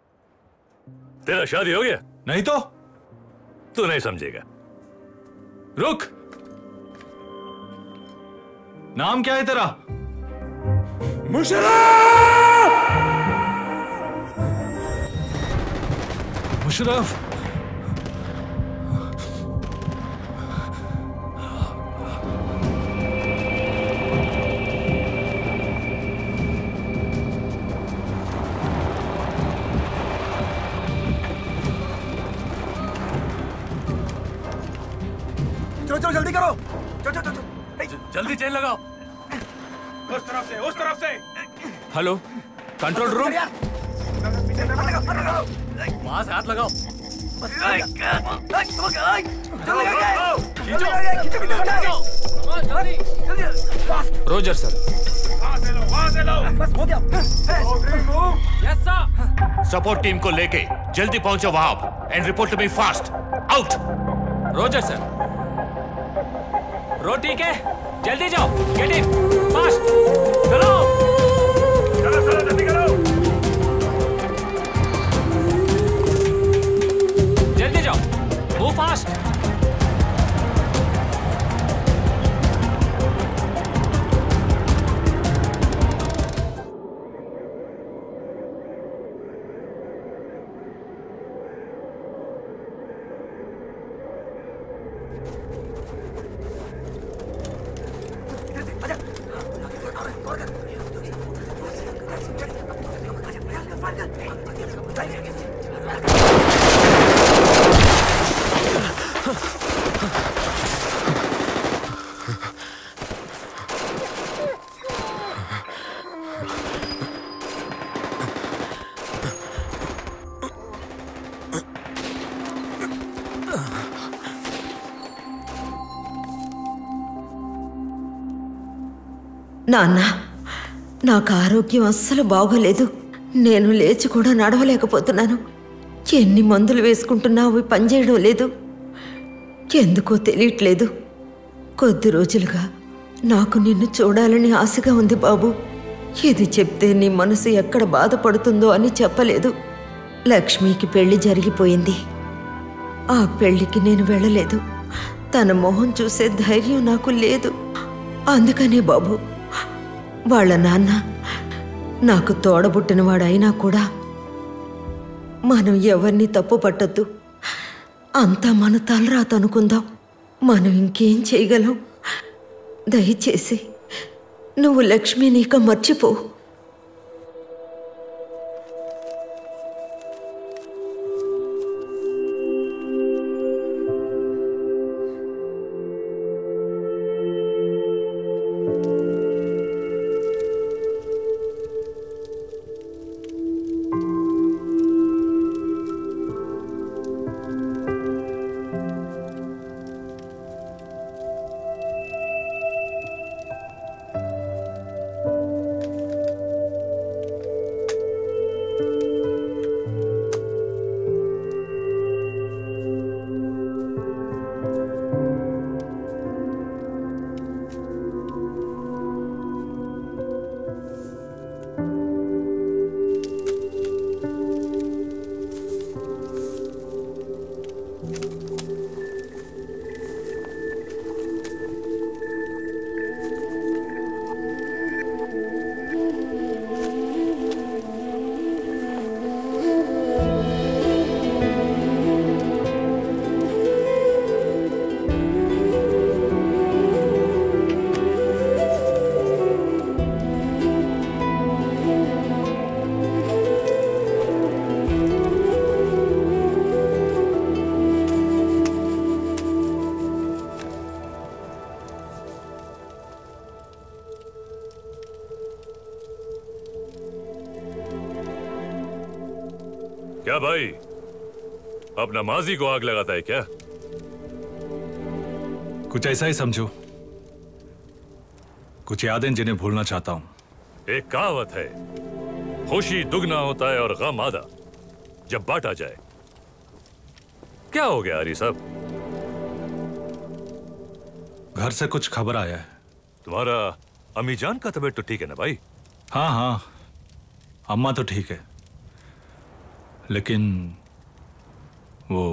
तेरा शादी हो गया नहीं तो तू नहीं समझेगा रुक नाम क्या है तेरा मुशर्रफ मुशर्रफ जल्दी करो जल्दी चेन लगाओ उस तरफ से हेलो कंट्रोल रूम वहां से हाथ लगाओ रोजर सर सपोर्ट टीम को लेके जल्दी पहुंचो वहां आप and report to me fast out roger sir रोटी के जल्दी जाओ गेट इन फास्ट चलो चलो चलो जल्दी करो जल्दी जाओ मूव फास्ट నాన్న నాకు ఆరోగ్యం అస్సలు బాగోలేదు నేను లేచి కూడా నడవలేకపోతున్నాను ఎన్ని మందులు వేసుకుంటున్నావు పనిచేయడం లేదు ఎందుకో తెలియట్లేదు కొద్ది రోజులుగా నాకు నిన్ను చూడాలని ఆశగా ఉంది బాబు ఇది చెప్తే నీ మనసు ఎక్కడ బాధపడుతుందో అని చెప్పలేదు లక్ష్మికి పెళ్లి జరిగిపోయింది ఆ పెళ్లికి నేను వెళ్ళలేదు తన మొహం చూసే ధైర్యం నాకు లేదు అందుకనే బాబు వాళ్ళ నాన్న నాకు తోడబుట్టినవాడైనా కూడా మనం ఎవరిని తప్పు పట్టద్దు అంతా మన తలరాత అనుకుందాం మనం ఇంకేం చేయగలం దయచేసి నువ్వు లక్ష్మిని ఇక మర్చిపో क्या भाई, अब नमाजी को आग लगाता है क्या? कुछ ऐसा ही समझो। कुछ यादें जिन्हें भूलना चाहता हूं। एक कहावत है, खुशी दुगना होता है और गम आधा जब बांटा जाए। क्या हो गया आरी साहब? घर से कुछ खबर आया है। तुम्हारा अम्मी जान का तबीयत तो ठीक है ना भाई? हाँ हाँ, अम्मा तो ठीक है, लेकिन वो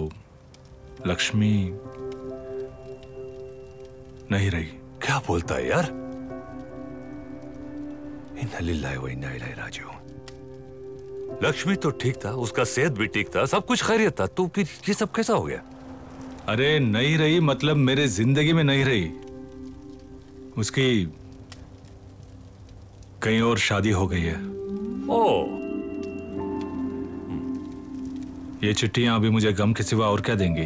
लक्ष्मी नहीं रही। क्या बोलता है यार? इन्ना लिल्लाहि व इन्ना इलैहि राजिऊन। लक्ष्मी तो ठीक था, उसका सेहत भी ठीक था, सब कुछ खैरियत था, तो फिर ये सब कैसा हो गया? अरे नहीं रही मतलब मेरे जिंदगी में नहीं रही। उसकी कहीं और शादी हो गई है। ओ, ये चिट्ठियां अभी मुझे गम के सिवा और क्या देंगी?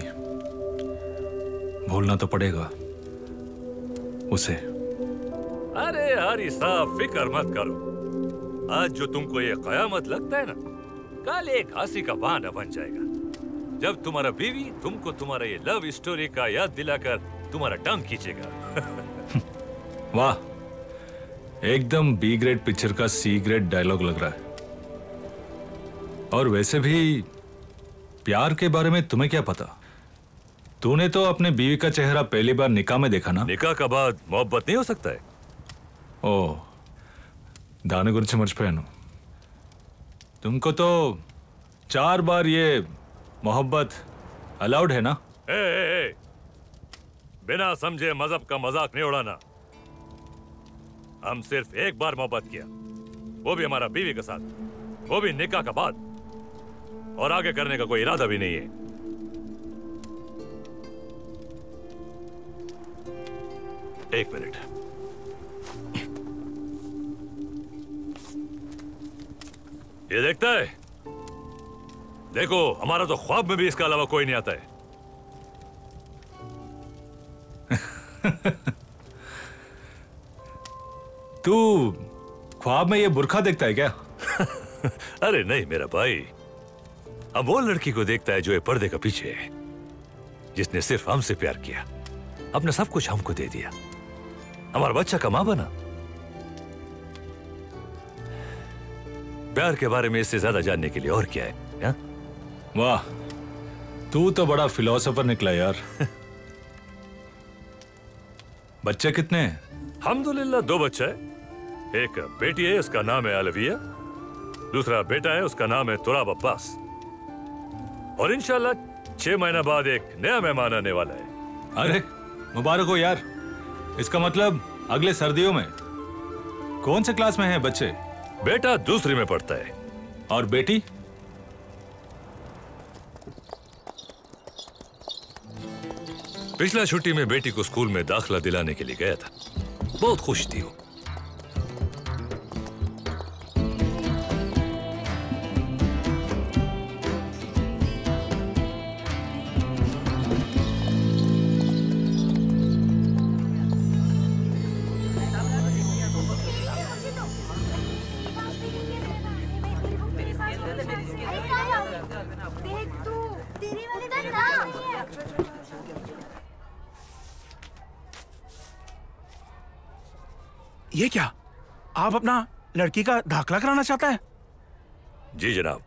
भूलना तो पड़ेगा उसे। अरे हरी साहब फिक्र मत करो, आज जो तुमको ये कयामत लगता है ना, कल एक हंसी का बहाना बन जाएगा, जब तुम्हारा बीवी तुमको तुम्हारा ये लव स्टोरी का याद दिलाकर तुम्हारा टांग खींचेगा। वाह, एकदम बी ग्रेड पिक्चर का सी ग्रेड डायलॉग लग रहा है। और वैसे भी प्यार के बारे में तुम्हें क्या पता? तूने तो अपने बीवी का चेहरा पहली बार निकाह में देखा ना। निकाह के बाद मोहब्बत नहीं हो सकता है। ओ, दाने गुरचे मर्चपैनु, तुमको तो 4 बार ये मोहब्बत अलाउड है ना? ए, ए, ए, बिना समझे मजहब का मजाक नहीं उड़ाना। हम सिर्फ 1 बार मोहब्बत किया, वो भी हमारा बीवी के साथ, वो भी निकाह के बाद, और आगे करने का कोई इरादा भी नहीं है। एक मिनट, ये देखता है, देखो हमारा तो ख्वाब में भी इसका अलावा कोई नहीं आता है। तू ख्वाब में ये बुर्खा देखता है क्या? अरे नहीं मेरा भाई, अब वो लड़की को देखता है जो ये पर्दे के पीछे है, जिसने सिर्फ हमसे प्यार किया, अपना सब कुछ हमको दे दिया, हमारा बच्चा का मां बना। प्यार के बारे में इससे ज्यादा जानने के लिए और क्या है? या? वाह, तू तो बड़ा फिलोसोफर निकला यार। बच्चे कितने हैं? अल्हम्दुलिल्लाह 2 बच्चे हैं। एक बेटी है, उसका नाम है अलविया, दूसरा बेटा है, उसका नाम है तुराब अब्बास, और इंशाल्लाह 6 महीना बाद एक नया मेहमान आने वाला है। अरे मुबारक हो यार, इसका मतलब अगले सर्दियों में। कौन से क्लास में है बच्चे? बेटा 2री में पढ़ता है। और बेटी? पिछला छुट्टी में बेटी को स्कूल में दाखिला दिलाने के लिए गया था, बहुत खुश थी वो। ये क्या, आप अपना लड़की का दाखिला कराना चाहता है? जी जनाब।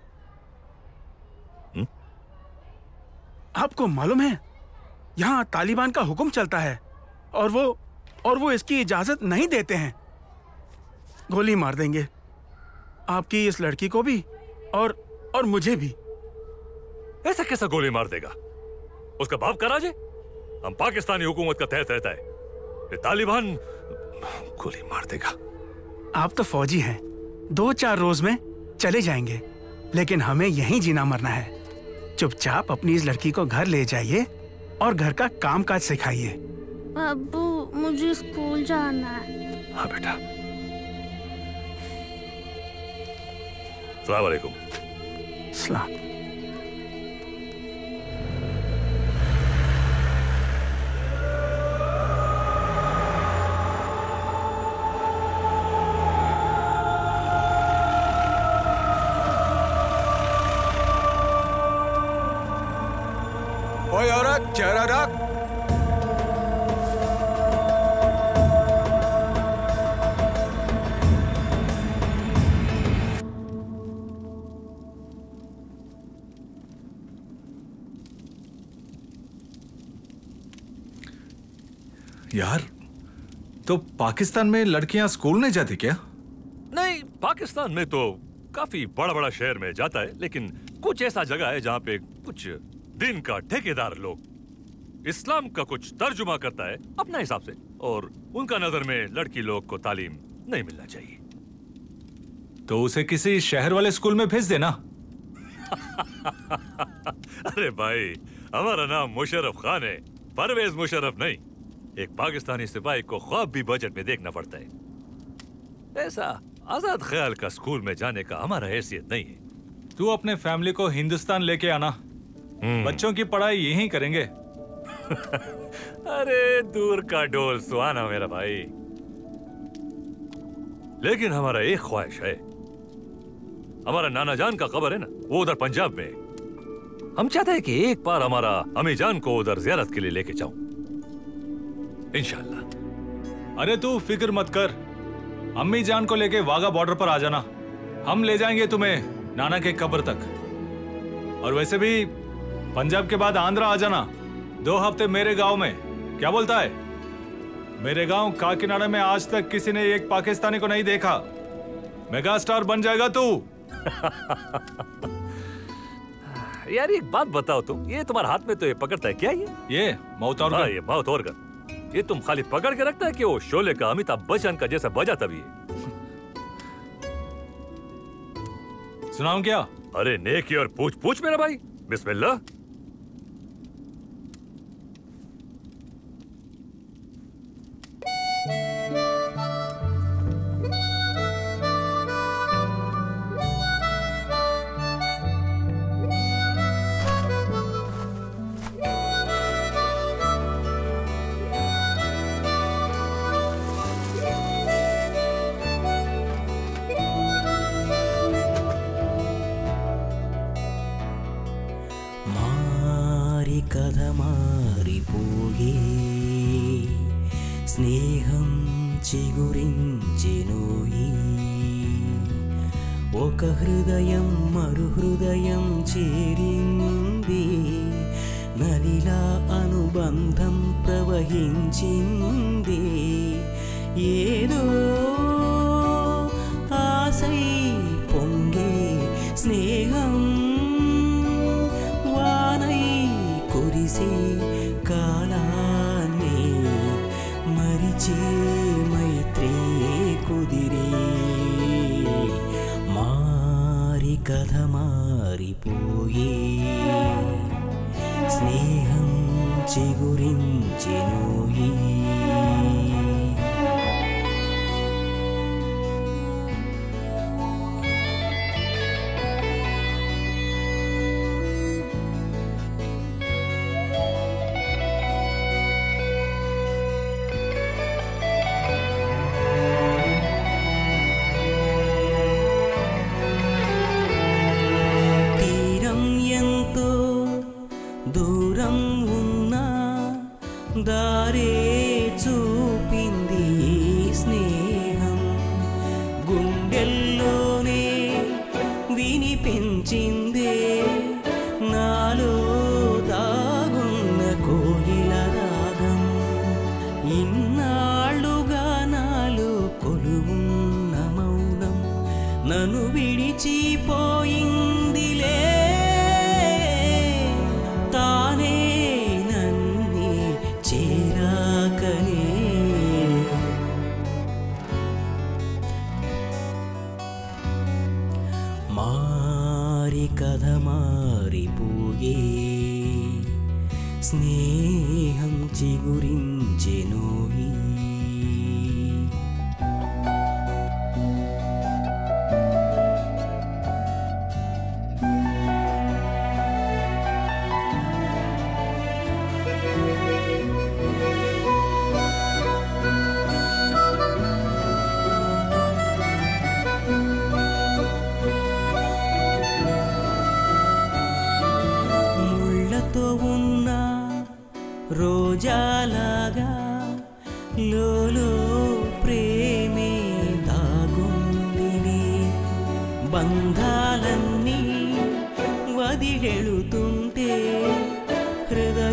आपको मालूम है यहाँ तालिबान का हुक्म चलता है, और वो इसकी इजाजत नहीं देते हैं। गोली मार देंगे आपकी इस लड़की को भी और मुझे भी। ऐसा कैसा गोली मार देगा? उसका बाप करा जे? हम पाकिस्तानी हुकूमत का तहत रहता है, ये तालिबान गोली मार देगा। आप तो फौजी हैं, 2-4 रोज में चले जाएंगे, लेकिन हमें यहीं जीना मरना है। चुपचाप अपनी इस लड़की को घर ले जाइए और घर का कामकाज सिखाइए। अब्बू मुझे स्कूल जाना है। हाँ बेटा। अस्सलाम वालेकुम। सलाम। यार, तो पाकिस्तान में लड़कियां स्कूल नहीं जाती क्या? नहीं, पाकिस्तान में तो काफी बड़ा बड़ा शहर में जाता है, लेकिन कुछ ऐसा जगह है जहाँ पे कुछ दिन का ठेकेदार लोग इस्लाम का कुछ तर्जुमा करता है अपने हिसाब से, और उनका नजर में लड़की लोग को तालीम नहीं मिलना चाहिए। तो उसे किसी शहर वाले स्कूल में भेज देना। अरे भाई, हमारा नाम मुशर्रफ खान है, परवेज मुशर्रफ नहीं। एक पाकिस्तानी सिपाही को ख्वाब भी बजट में देखना पड़ता है। ऐसा आजाद ख्याल का स्कूल में जाने का हमारा हैसियत नहीं है। तू अपने फैमिली को हिंदुस्तान लेके आना, बच्चों की पढ़ाई यहीं करेंगे। अरे दूर का डोल सुहाना मेरा भाई, लेकिन हमारा एक ख्वाहिश है। हमारा नाना जान का कब्र है ना, वो उधर पंजाब में। हम चाहते हैं कि एक बार हमारा अमी जान को उधर जियारत के लिए लेके जाऊं, इंशाल्लाह। अरे तू फिक्र मत कर, अम्मी जान को लेके वाघा बॉर्डर पर आ जाना, हम ले जाएंगे तुम्हें नाना के कब्र तक। और वैसे भी पंजाब के बाद आंध्रा आ जाना, 2 हफ्ते मेरे गांव में। क्या बोलता है? मेरे गांव काकीनाडा में आज तक किसी ने एक पाकिस्तानी को नहीं देखा। मेगा स्टार बन जाएगा तू। यार एक बात बताओ, तुम ये तुम्हारे हाथ में तो ये पकड़ता है क्या? ये माउथ ऑर्गन ये तुम खाली पकड़ के रखता है कि वो शोले का अमिताभ बच्चन का जैसा बजा तभी है। सुनाऊं क्या? अरे नेकी और पूछ पूछ मेरा भाई, बिस्मिल्लाह।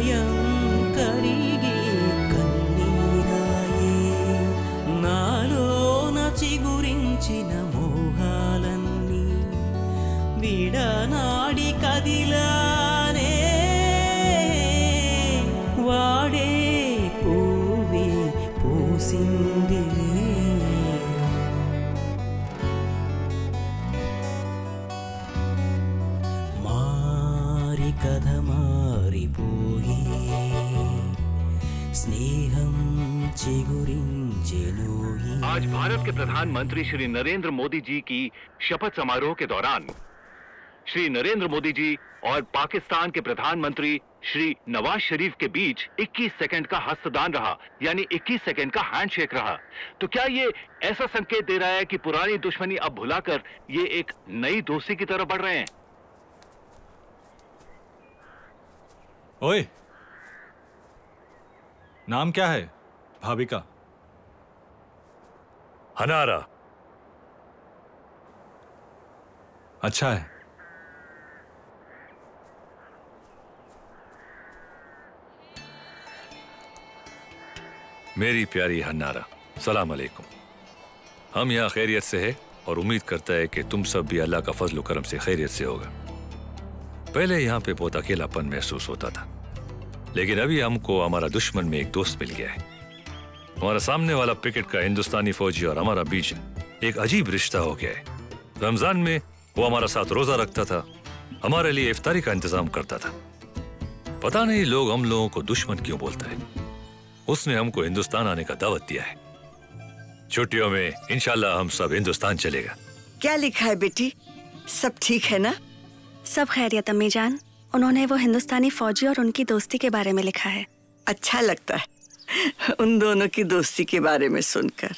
హృదయం కరిగి కన్నీరా మారిపోయి స్నేహం చిగురించెనోయి। आज भारत के प्रधानमंत्री श्री नरेंद्र मोदी जी की शपथ समारोह के दौरान श्री नरेंद्र मोदी जी और पाकिस्तान के प्रधानमंत्री श्री नवाज शरीफ के बीच 21 सेकंड का हस्तदान रहा, यानी 21 सेकंड का हैंडशेक रहा। तो क्या ये ऐसा संकेत दे रहा है कि पुरानी दुश्मनी अब भुलाकर ये एक नई दोस्ती की तरफ बढ़ रहे हैं? ओए, नाम क्या है भाभी का? हनारा। अच्छा है। मेरी प्यारी हन्नारा, सलाम अलैकुम। हम यहाँ खैरियत से है और उम्मीद करता है कि तुम सब भी अल्लाह का फजल करम से खैरियत से होगा। पहले यहाँ पे बहुत अकेलापन महसूस होता था, लेकिन अभी हमको हमारा दुश्मन में एक दोस्त मिल गया है। हमारा सामने वाला पिकेट का हिंदुस्तानी फौजी और हमारा बीच एक अजीब रिश्ता हो गया है। रमज़ान में वो हमारा साथ रोज़ा रखता था, हमारे लिए इफ्तारी का इंतज़ाम करता था। पता नहीं लोग हम लोगों को दुश्मन क्यों बोलता है। उसने हमको हिंदुस्तान आने का दावत दिया है। छुट्टियों में इंशाल्लाह हम सब हिंदुस्तान चलेगा। क्या लिखा है बेटी, सब ठीक है ना? सब खैरियत अम्मी जान। उन्होंने वो हिंदुस्तानी फौजी और उनकी दोस्ती के बारे में लिखा है। अच्छा लगता है उन दोनों की दोस्ती के बारे में सुनकर।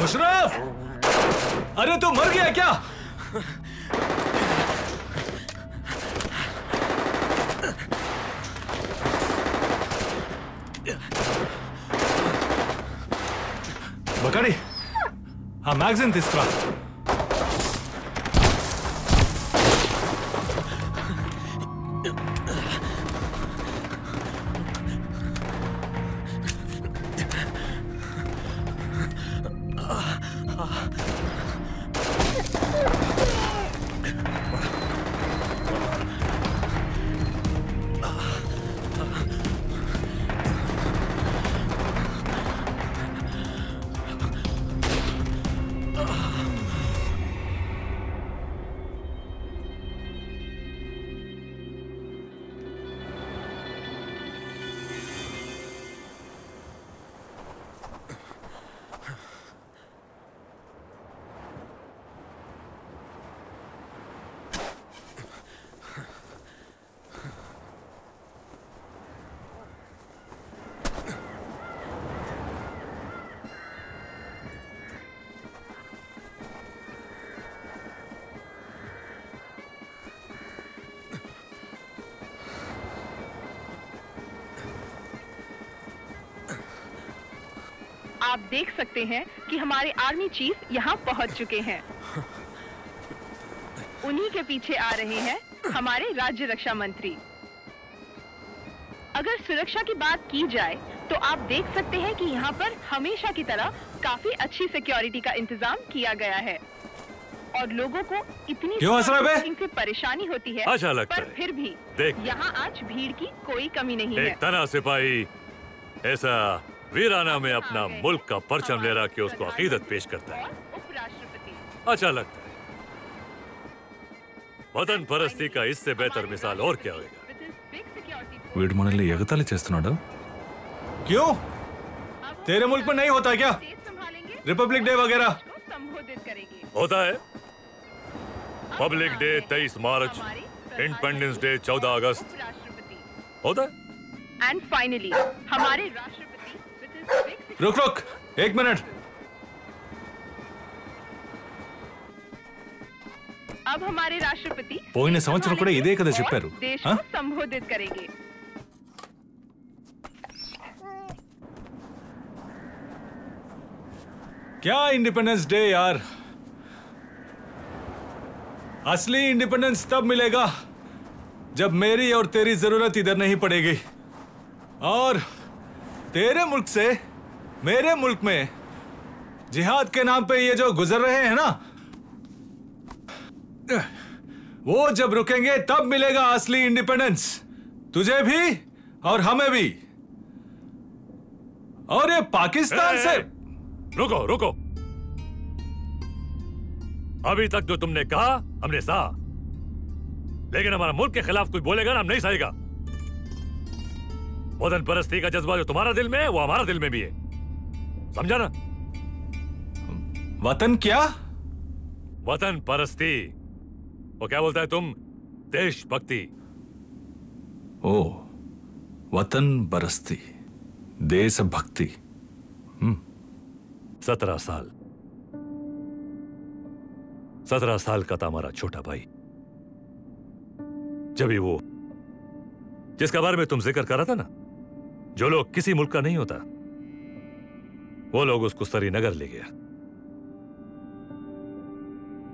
मुशर्रफ, अरे तू मर गया क्या? बकाड़ी, हाँ मैगज़ीन तीसरा। आप देख सकते हैं कि हमारे आर्मी चीफ यहाँ पहुँच चुके हैं। उन्हीं के पीछे आ रहे हैं हमारे राज्य रक्षा मंत्री। अगर सुरक्षा की बात की जाए तो आप देख सकते हैं कि यहाँ पर हमेशा की तरह काफी अच्छी सिक्योरिटी का इंतजाम किया गया है और लोगों को इतनी परेशानी होती है, अच्छा लगता पर है। फिर भी यहाँ आज भीड़ की कोई कमी नहीं है। तना सिपाही ऐसा वीराना में अपना मुल्क का परचम लहरा के उसको अकीदत पेश करता है, अच्छा लगता है। वतन परस्ती का इससे बेहतर मिसाल और क्या होगा? वीड मनल एगताली चेस्तुन्नाडु क्यों? तेरे मुल्क में नहीं होता क्या रिपब्लिक डे वगैरह? होता है। Public day 23 March, independence day 14 अगस्त होता है। एंड फाइनली हमारे रुक रुक एक मिनट। अब हमारे राष्ट्रपति పోయిన సంవత్సరం కూడా ఇదే కదా చెప్పారు, సంబోధిత करेंगे। क्या इंडिपेंडेंस डे यार, असली इंडिपेंडेंस तब मिलेगा जब मेरी और तेरी जरूरत इधर नहीं पड़ेगी और तेरे मुल्क से मेरे मुल्क में जिहाद के नाम पे ये जो गुजर रहे हैं ना, वो जब रुकेंगे तब मिलेगा असली इंडिपेंडेंस, तुझे भी और हमें भी। और ये पाकिस्तान से रुको रुको अभी तक जो तुमने कहा हमने सहा, लेकिन हमारा मुल्क के खिलाफ कोई बोलेगा ना हम नहीं सहेगा। वतन परस्ती का जज्बा जो तुम्हारा दिल में है वो हमारा दिल में भी है, समझा ना। वतन क्या? वतन परस्ती, वो क्या बोलता है तुम, देशभक्ति। ओ वतन परस्ती, देशभक्ति। 17 साल का था हमारा छोटा भाई, जब ही वो जिसका बारे में तुम जिक्र कर रहा था ना, जो लोग किसी मुल्क का नहीं होता वो लोग उसको श्रीनगर ले गया।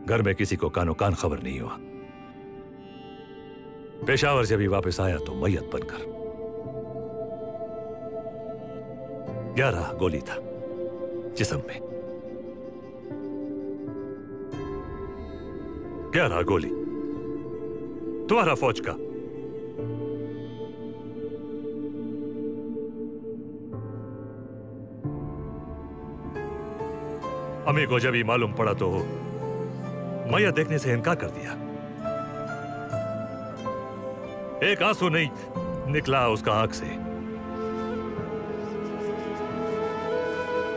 घर में किसी को कानो कान खबर नहीं हुआ। पेशावर जब ही वापस आया तो मैयत बनकर 11 गोली था जिस्म में, 11 गोली तुम्हारा फौज का। अमी को जब ही मालूम पड़ा तो मैया देखने से इनकार कर दिया। एक आंसू नहीं निकला उसका आंख से।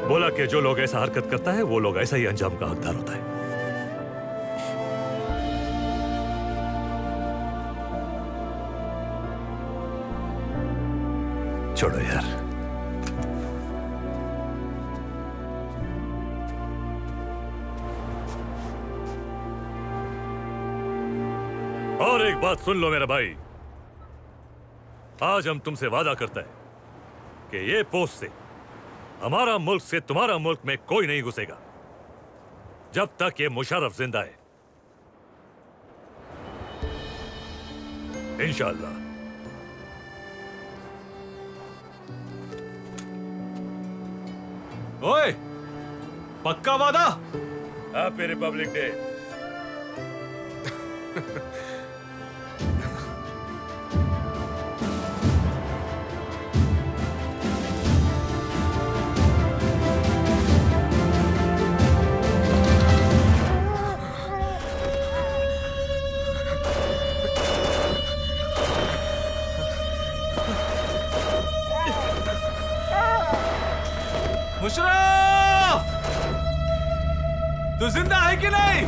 बोला कि जो लोग ऐसा हरकत करता है वो लोग ऐसा ही अंजाम का हकदार होता है। छोड़ो यार, और एक बात सुन लो मेरा भाई, आज हम तुमसे वादा करता है कि ये पोस्ट से हमारा मुल्क से तुम्हारा मुल्क में कोई नहीं घुसेगा जब तक ये मुशर्रफ जिंदा है, इंशाल्लाह। ओए, पक्का वादा? Happy republic day. तू जिंदा है कि नहीं?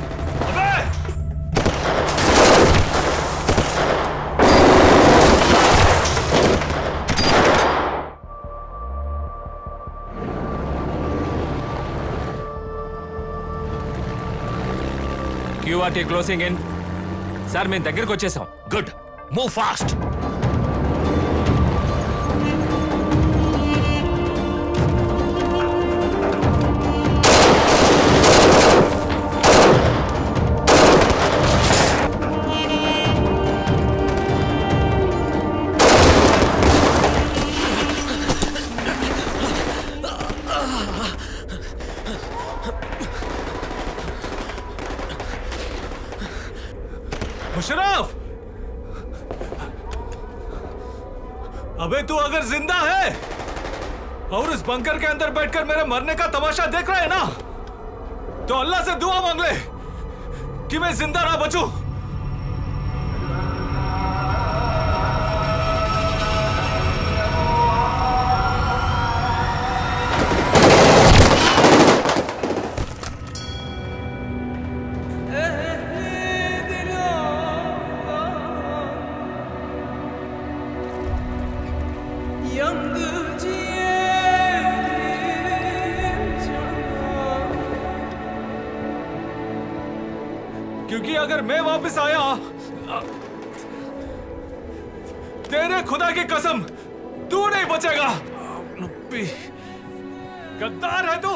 अबे! QRT closing in. Sir, मैं దగ్గరికి వచ్చేసాం. Good. Move fast. अबे तू अगर जिंदा है और इस बंकर के अंदर बैठकर मेरे मरने का तमाशा देख रहा है ना, तो अल्लाह से दुआ मांग ले कि मैं जिंदा ना बचूं। क्योंकि अगर मैं वापस आया, तेरे खुदा की कसम तू नहीं बचेगा। गद्दार है तू।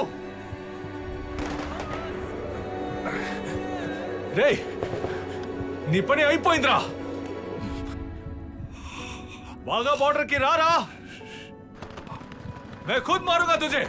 रे निपने आई पोइंद्रा वाघा बॉर्डर की रारा, मैं खुद मारूंगा तुझे।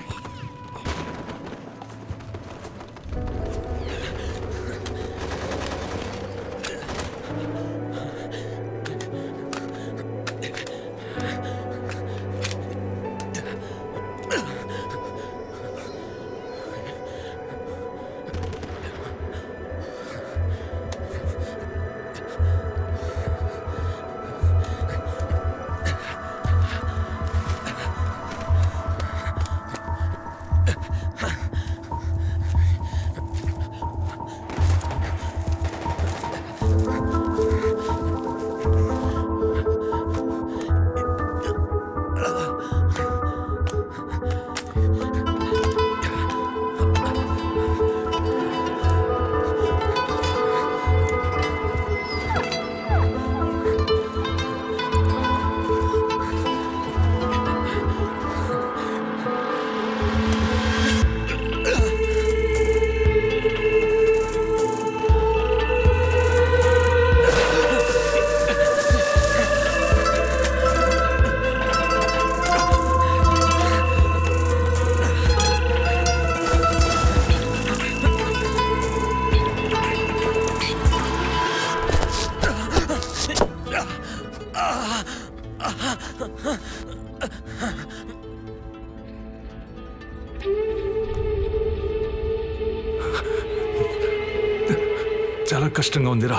చాలా కష్టంగా ఉందిరా.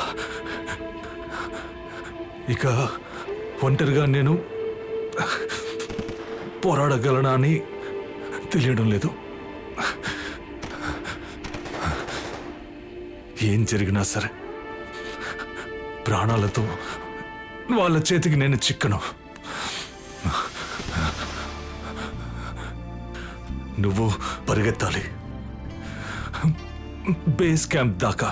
ఇక ఒంటరిగా నేను పోరాడగలనా అని తెలియడం లేదు. ఏం జరిగినా సరే ప్రాణాలతో వాళ్ళ చేతికి నేను చిక్కను. నువ్వు పరిగెత్తాలి బేస్ క్యాంప్ దాకా,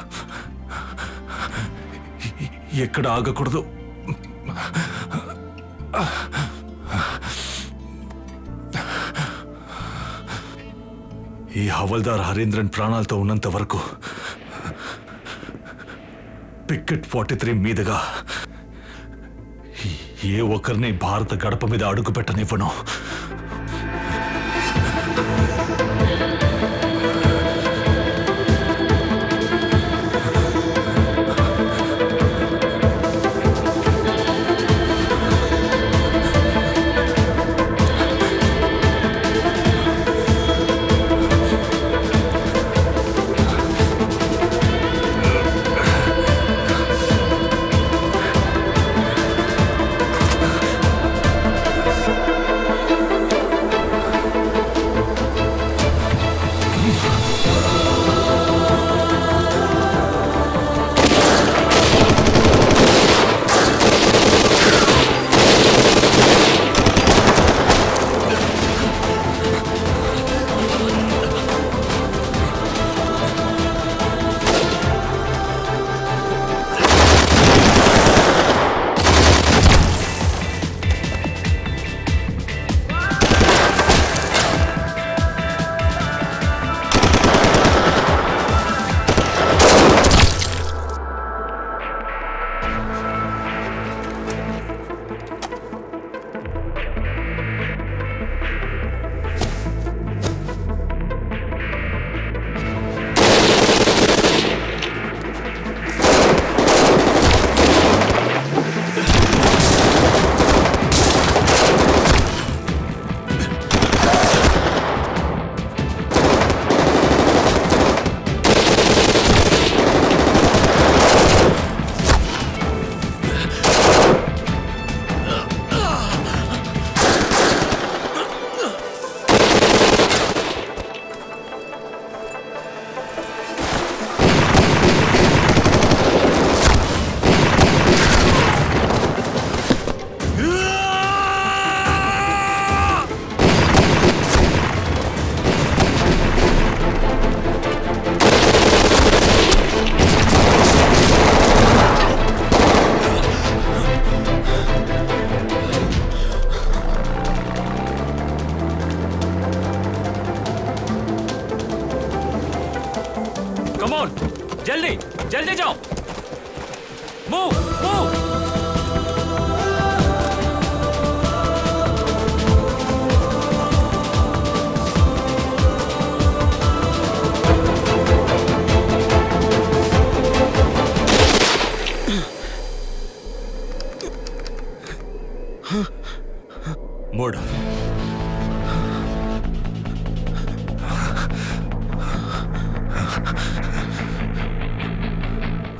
ఎక్కడ ఆగకూడదు. ఈ హవల్దార్ హరీంద్రన్ ప్రాణాలతో ఉన్నంత వరకు పికెట్ 43 మీదుగా ఏ ఒక్కరిని భారత గడప మీద అడుగు పెట్టనివ్వను.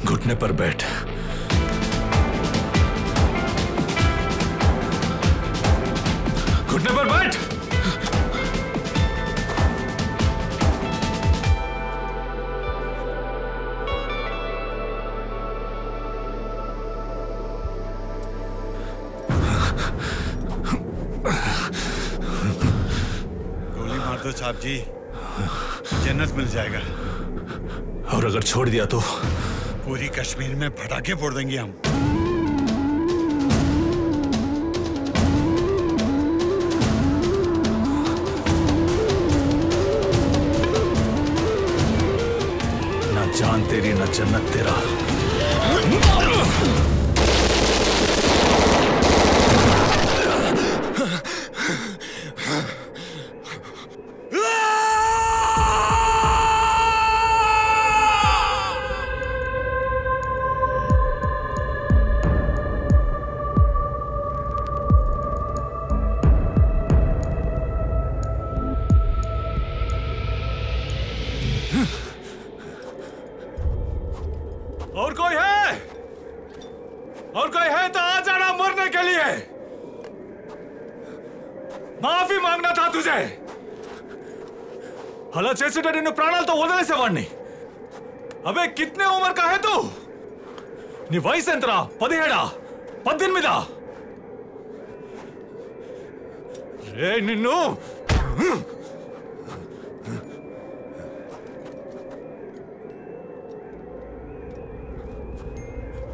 घुटने पर बैठ, घुटने पर बैठ। तो साहब जी जन्नत मिल जाएगा, और अगर छोड़ दिया तो पूरी कश्मीर में पटाखे फोड़ देंगे हम। ना जान तेरी ना जन्नत तेरा। माफी मांगना था तुझे। हला जैसे ने प्राणाल तो वदले से वाणी। अबे कितने उम्र का है तू? नी वयस एंतरा? 17 18 रे निन्नु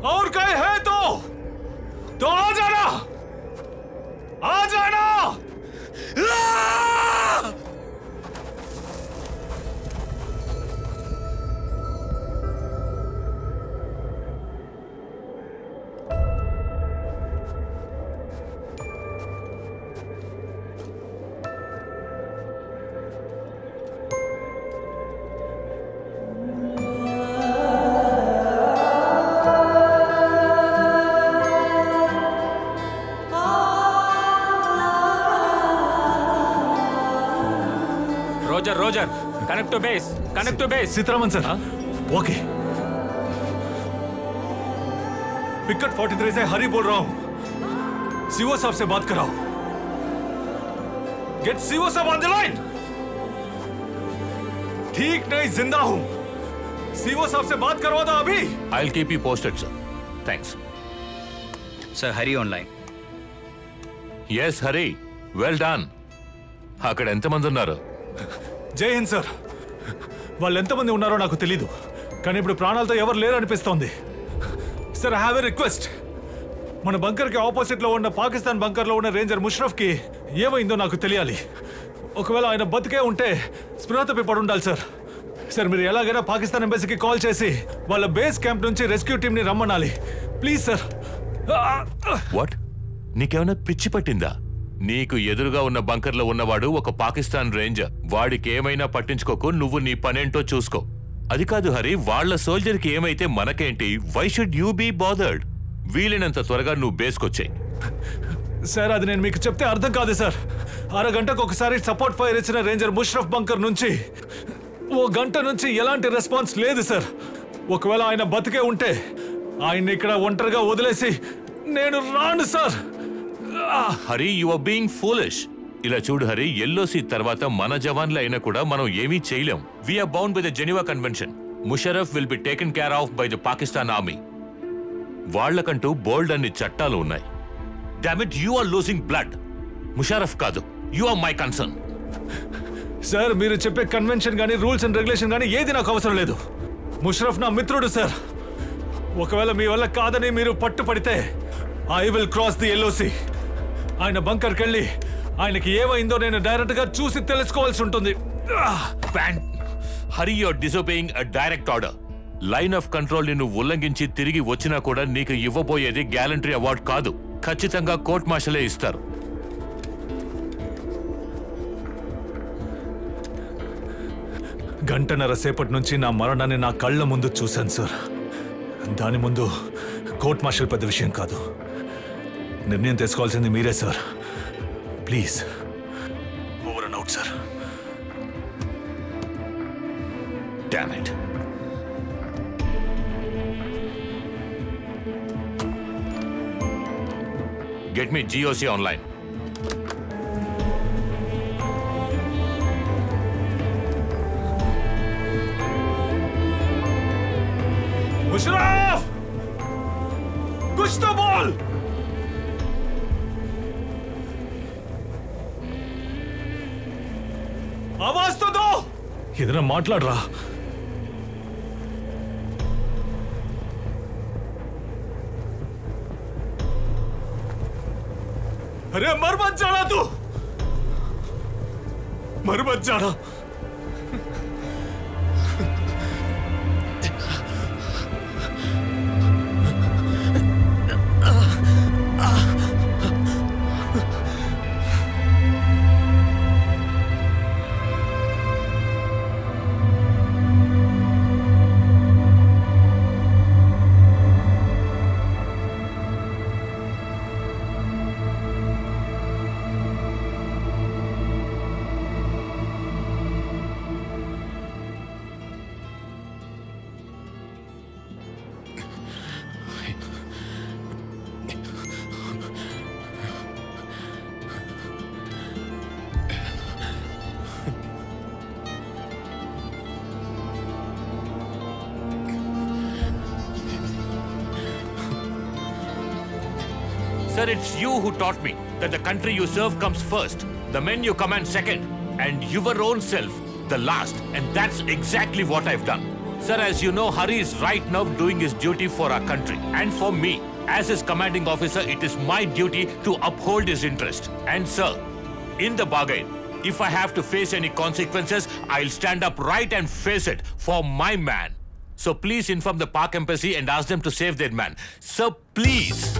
और कहीं है तो आ जाना, आ जाना। Connect to base. Connect to base. Sitharaman sir. Okay. Picket 43 से हरी बोल रहा हूँ. सीओ साहब से बात कराओ. Get सीओ साहब on the line. ठीक नहीं जिंदा हूँ. सीओ साहब से बात करवा दो अभी. I'll keep you posted sir. Thanks. Sir Hari online. Yes Hari. Well done. हाँ करें अंत मंजर ना रह. जय हिंद सर वाले उन्नारो नाकु तेलिदु कानी इप्पुडु प्राणालतो एवरु लेरु अनिपिस्तुंदी sir I have a request मन बंकर के आपोजिट लो उन्न पाकिस्तान बंकर लो उन्न रेंजर मुशरफ की एमैंदो नाकु तेलियाली ओकवेळ आयन बतिके उंटे स्पृह तप्पि पडु उंडाली सर सर मीरु एलागैना पाकिस्तान एंबसीकी काल चेसी वाळ्ळ बेस कैंप नुंची रेस्क्यू टीम नि रम्मनाली प्लीज सर व्हाट नीकेमन्ना पिच्चि पट्टिंदा నీకు ఎదురుగా ఉన్న బంకర్లో ఉన్నవాడు ఒక పాకిస్తాన్ రేంజర్ వాడికి ఏమైనా పట్టించుకోకు నువ్వు నీ పనేంటో చూసుకో అది కాదు హరి వాళ్ళ సోల్జర్ కి ఏమైతే మనకేంటి why should you be bothered వీలైనంత త్వరగా నువ్వు బేస్కొచ్చేయ్ సార్ అది నేను మీకు చెప్తే అర్థం కాదు సార్ అరగంటకు ఒకసారి సపోర్ట్ ఫైర్ ఇచ్చిన రేంజర్ ముష్రఫ్ బంకర్ నుంచి ఓ గంట నుంచి ఎలాంటి రెస్పాన్స్ లేదు సార్ ఒకవేళ ఆయన బతికే ఉంటే ఆయన ఇక్కడ ఒంటరిగా వదిలేసి నేను రాను sir Hari you are being foolish ఇలా చూడు హరి yellow sea తర్వాత మన జవాన్లైనా కూడా మనం ఏమీ చేయలేం we are bound by the Geneva convention Musharraf will be taken care of by the Pakistan army వాళ్ళకంటూ బోల్డ్ అన్ని చట్టాలు ఉన్నాయి damn it you are losing blood Musharraf కాదు you are my concern sir మీరు చెప్పే కన్వెన్షన్ గానీ రూల్స్ అండ్ రెగ్యులేషన్ గానీ ఏది నాకు అవసరం లేదు ముషరఫ్ నా మిత్రుడు సార్ ఒకవేళ మీ వల్ల కాదని మీరు పట్టుపడితే I will cross the yellow sea ఆయన బంకర్కి వెళ్ళి ఆయనకి ఏమైందో నేను డైరెక్ట్ గా చూసి తెలుసుకోవాల్సి ఉంటుంది Hari you are disobeying a direct order line of control నిన్ను ఉల్లంఘించి తిరిగి వచ్చినా కూడా నీకు ఇవ్వబోయేది గ్యాలంటరీ అవార్డు కాదు ఖచ్చితంగా కోర్ట్ మార్షలే ఇస్తారు గంటన్నర సేపటి నుంచి నా మరణాన్ని నా కళ్ళ ముందు చూశాను సార్ దాని ముందు కోర్ట్ మార్షల్ పెద్ద విషయం కాదు నిర్ణయం తీసుకోవాల్సింది మీరే sir please over and out sir damn it get me GOC online Musharraf कुछ तो बोल आवाज तो दो इधर माटलाड़ रहा अरे मर मत जाना तू मर मत जाना Sir, it's you who taught me that the country you serve comes first, the men you command second, and your own self the last. And that's exactly what I've done. Sir, as you know, Hari is right now doing his duty for our country. And for me, as his commanding officer, it is my duty to uphold his interest. And sir, in the bargain, if I have to face any consequences, I'll stand up right and face it for my man. So please inform the Pak Embassy and ask them to save their man. Sir, please.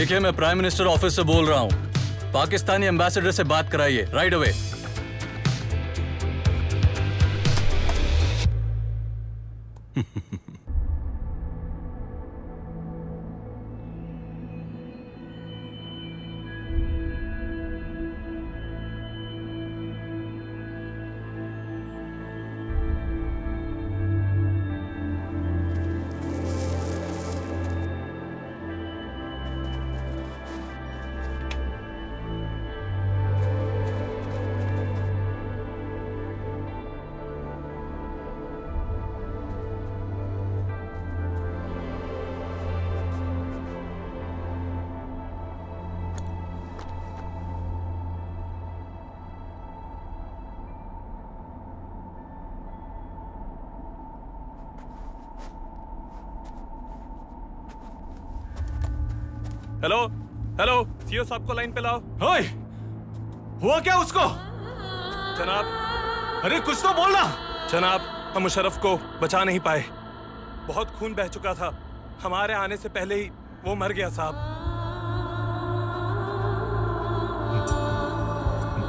देखिए, मैं prime minister office से बोल रहा हूं। Pakistani ambassador से बात कराइए right away. Hello hello, CO साहब को लाइन पे लाओ। ओए, हुआ क्या उसको? जनाब, अरे कुछ तो बोलना। जनाब, हम मुशर्रफ को बचा नहीं पाए, बहुत खून बह चुका था। हमारे आने से पहले ही वो मर गया साहब।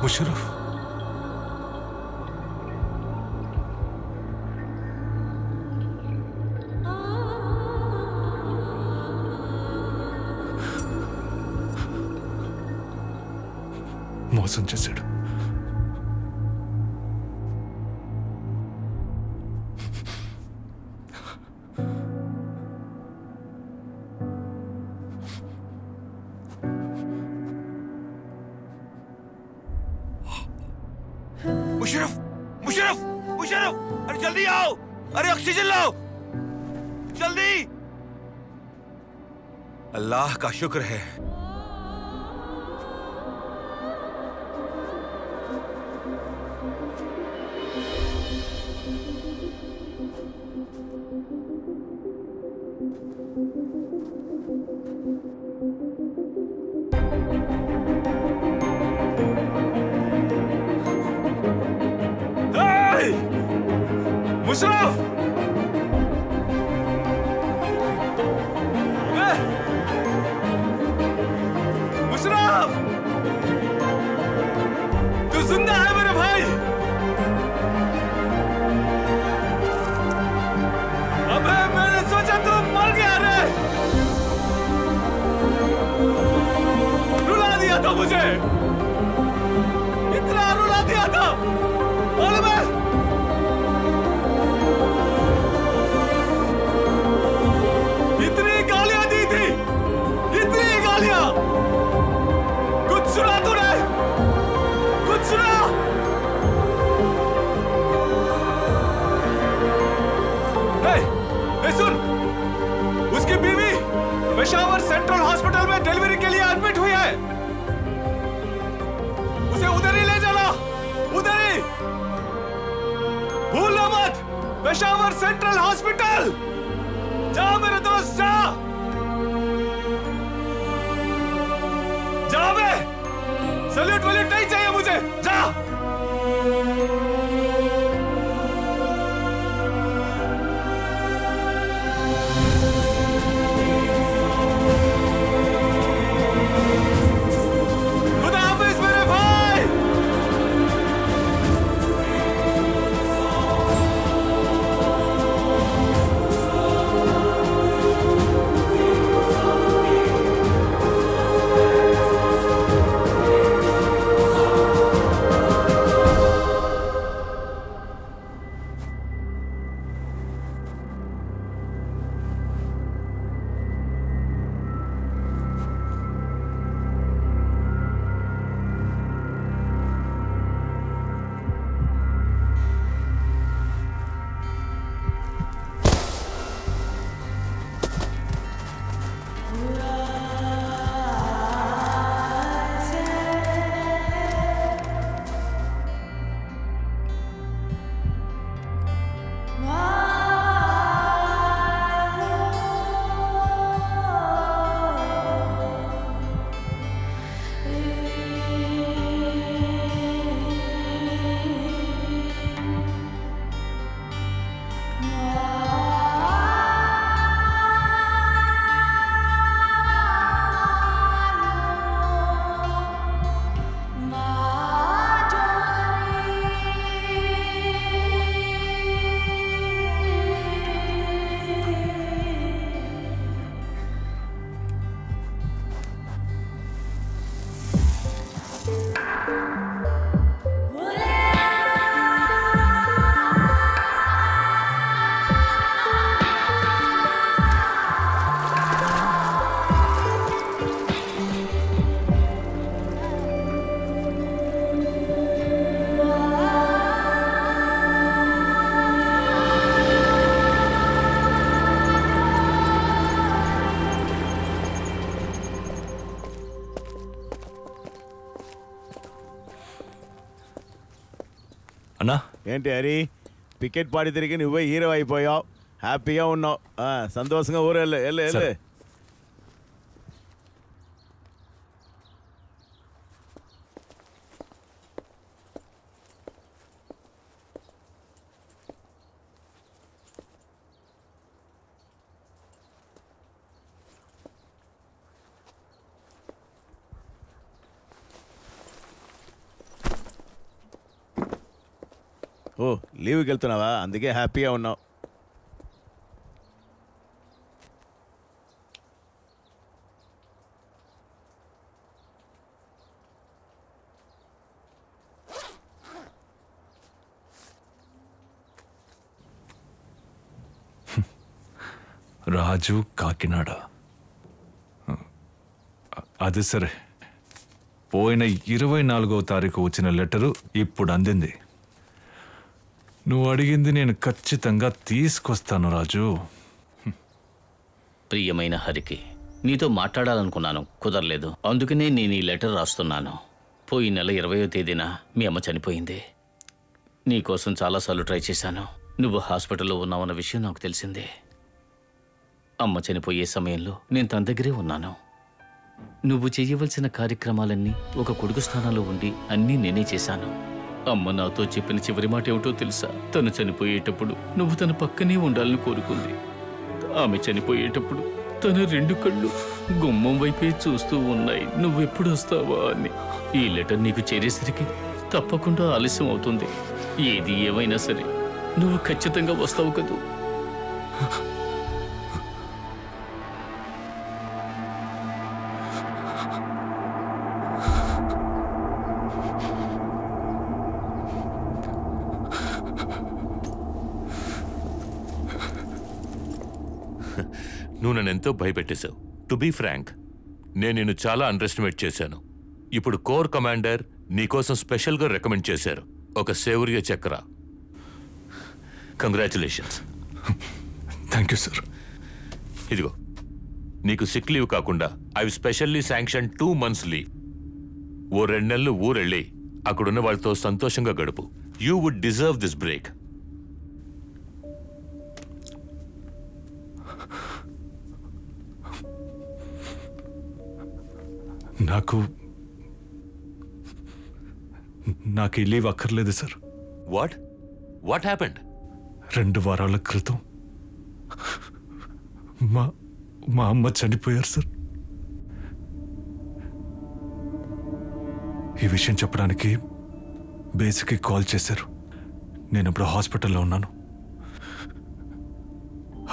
मुशर्रफ? మోసం చేశాడు. ముషర్రఫ్ ముషర్రఫ్ ముషర్రఫ్, అరే జల్దీ आओ, अरे ऑक्सीजन लाओ जल्दी। अल्लाह का शुक्र है, అన్నా ఏంటి హరి పికెట్ పాడి తిరిగి నువ్వే హీరో అయిపోయావు హ్యాపీగా ఉన్నావు సంతోషంగా ఊరు వెళ్ళు వెళ్ళు వెళ్ళు ఓ లీవ్కి వెళ్తున్నావా అందుకే హ్యాపీగా ఉన్నావు రాజు కాకినాడ అది సరే పోయిన 24వ తారీఖు వచ్చిన లెటరు ఇప్పుడు అందింది నువ్వు అడిగింది నేను ఖచ్చితంగా తీసుకొస్తాను రాజు ప్రియమైన హరికి నీతో మాట్లాడాలనుకున్నాను కుదరలేదు అందుకనే నేను ఈ లెటర్ రాస్తున్నాను పోయి నెల 20వ తేదీన మీ అమ్మ చనిపోయింది నీకోసం చాలాసార్లు ట్రై చేశాను నువ్వు హాస్పిటల్లో ఉన్నావన్న విషయం నాకు తెలిసిందే అమ్మ చనిపోయే సమయంలో నేను తన దగ్గరే ఉన్నాను నువ్వు చేయవలసిన కార్యక్రమాలన్నీ ఒక కొడుకు స్థానంలో ఉండి అన్నీ నేనే చేశాను అమ్మ నాతో చెప్పిన చివరి మాట ఏమిటో తెలుసా తను చనిపోయేటప్పుడు నువ్వు తన పక్కనే ఉండాలని కోరుకుంది ఆమె చనిపోయేటప్పుడు తన 2 కళ్ళు గుమ్మం వైపే చూస్తూ ఉన్నాయి నువ్వెప్పుడు వస్తావా అని ఈ లెటర్ నీకు చేరేసరికి తప్పకుండా ఆలస్యం అవుతుంది ఏది ఏమైనా సరే నువ్వు ఖచ్చితంగా వస్తావు కదూ నువ్వు నన్నెంతో భయపెట్టేశావు టు బీ ఫ్రాంక్ నేను నిన్ను చాలా అండర్ఎస్టిమేట్ చేశాను ఇప్పుడు కోర్ కమాండర్ నీకోసం స్పెషల్గా రికమెండ్ చేశారు ఒక Shaurya Chakra congratulations thank you sir ఇదిగో నీకు సిక్ లీవ్ కాకుండా I specially sanction 2 months leave 2 నెలలు ఊరెళ్ళి అక్కడున్న వాళ్ళతో సంతోషంగా గడుపు you would deserve this break నాకు ఈ లీవ్ అక్కర్లేదు సార్ వాట్ వాట్ హ్యాపెండ్ 2 వారాల క్రితం మా అమ్మ చనిపోయారు సార్ ఈ విషయం చెప్పడానికి బేస్కి కాల్ చేశారు నేను ఇప్పుడు హాస్పిటల్లో ఉన్నాను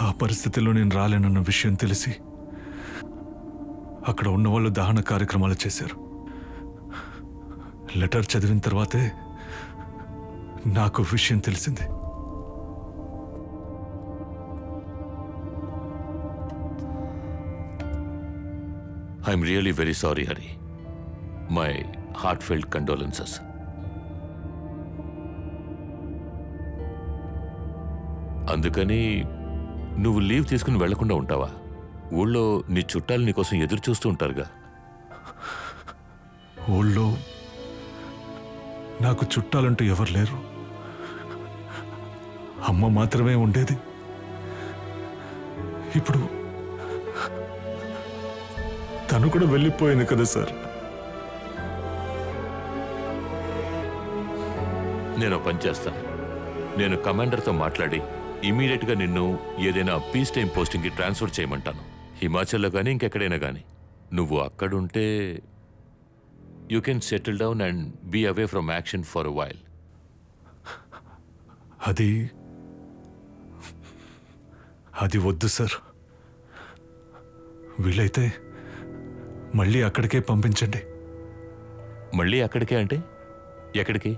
ఆ పరిస్థితిలో నేను రాలేనన్న విషయం తెలిసి అక్కడ ఉన్న వాళ్ళు దహన కార్యక్రమాలు చేశారు లెటర్ చదివిన తర్వాతే నాకు విషయం తెలిసింది I'm really very sorry Hari my heartfelt condolences అందుకని నువ్వు లీవ్ తీసుకుని వెళ్లకుండా ఉంటావా ఊళ్ళో నీ చుట్టాలు నీకోసం ఎదురు చూస్తూ ఉంటారుగా ఊళ్ళో నాకు చుట్టాలంటూ ఎవరు లేరు అమ్మ మాత్రమే ఉండేది ఇప్పుడు తను కూడా వెళ్ళిపోయింది కదా సార్ నేను పని చేస్తాను నేను కమాండర్తో మాట్లాడి ఇమీడియట్గా నిన్ను ఏదైనా పీస్ టైం పోస్టింగ్కి ట్రాన్స్ఫర్ చేయమంటాను హిమాచల్లో కానీ ఇంకెక్కడైనా కానీ నువ్వు అక్కడుంటే you can settle down and be away from action for a while అది వద్దు సార్ వీలైతే మళ్ళీ అక్కడికే పంపించండి మళ్ళీ అక్కడికే అంటే ఎక్కడికి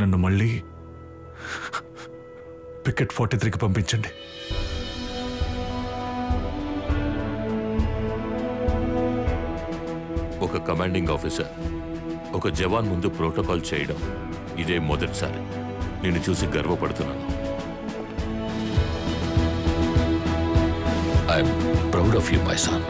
నన్ను మళ్ళీ పికెట్ 43కి పంపించండి ఒక కమాండింగ్ ఆఫీసర్ ఒక జవాన్ ముందు ప్రోటోకాల్ చేయడం ఇదే మొదటిసారి నిన్ను చూసి గర్వపడుతున్నాను I'm proud of you my son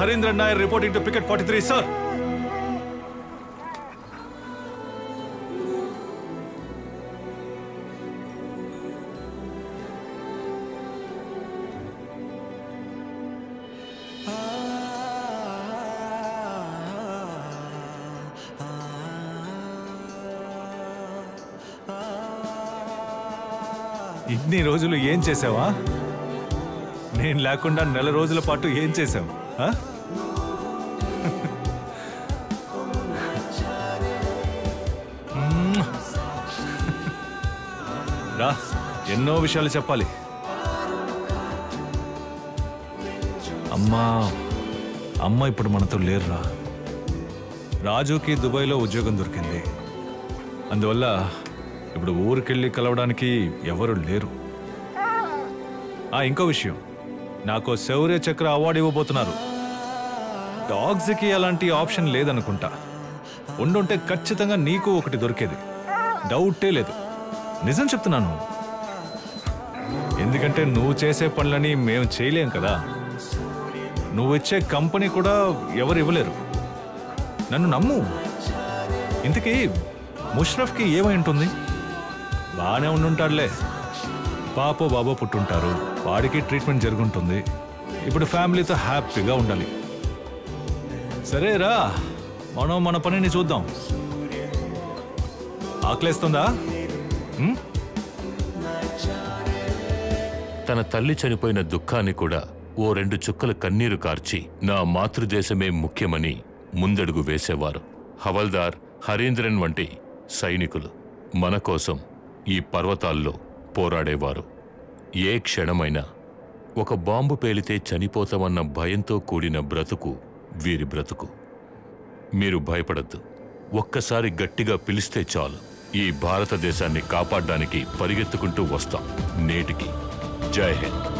Harindran Nair reporting to picket 43, sir. ఇన్ని రోజులు ఏం చేసావా? నేను లేకుండా నెల రోజుల పాటు ఏం చేసావు? రా, ఎన్నో విషయాలు చెప్పాలి. అమ్మ ఇప్పుడు మనతో లేరురా. రాజుకి దుబాయ్లో ఉద్యోగం దొరికింది, అందువల్ల ఇప్పుడు ఊరికెళ్ళి కలవడానికి ఎవరు లేరు. ఇంకో విషయం, నాకు శౌర్య చక్ర అవార్డు ఇవ్వబోతున్నారు. డాగ్స్కి అలాంటి ఆప్షన్ లేదనుకుంటా, ఉండుంటే ఖచ్చితంగా నీకు ఒకటి దొరికేది, డౌటే లేదు. నిజం చెప్తున్నాను, ఎందుకంటే నువ్వు చేసే పనులని మేము చేయలేం కదా, నువ్విచ్చే కంపెనీ కూడా ఎవరు ఇవ్వలేరు. నన్ను నమ్ము. ఇంతకీ ముష్రఫ్కి ఏమై ఉంటుంది? బాగానే ఉండుంటాడులే, పాపో బాబో పుట్టుంటారు, వాడికి ట్రీట్మెంట్ జరుగుంటుంది. ఇప్పుడు ఫ్యామిలీతో హ్యాపీగా ఉండాలి. సరేరా, మనం మన పనిని చూద్దాం. ఆకలేస్తుందా? తన తల్లి చనిపోయిన దుఃఖాన్ని కూడా ఓ రెండు చుక్కల కన్నీరు కార్చి నా మాతృదేశమే ముఖ్యమని ముందడుగు వేసేవారు హవల్దార్ హరీంద్రన్ వంటి సైనికులు. మన కోసం ఈ పర్వతాల్లో పోరాడేవారు. ఏ క్షణమైనా ఒక బాంబు పేలితే చనిపోతామన్న భయంతో కూడిన బ్రతుకు వీరి బ్రతుకు. మీరు భయపడద్దు, ఒక్కసారి గట్టిగా పిలిస్తే చాలు, ఈ భారతదేశాన్ని కాపాడడానికి పరిగెత్తుకుంటూ వస్తాం. నేటికి జై హింద్.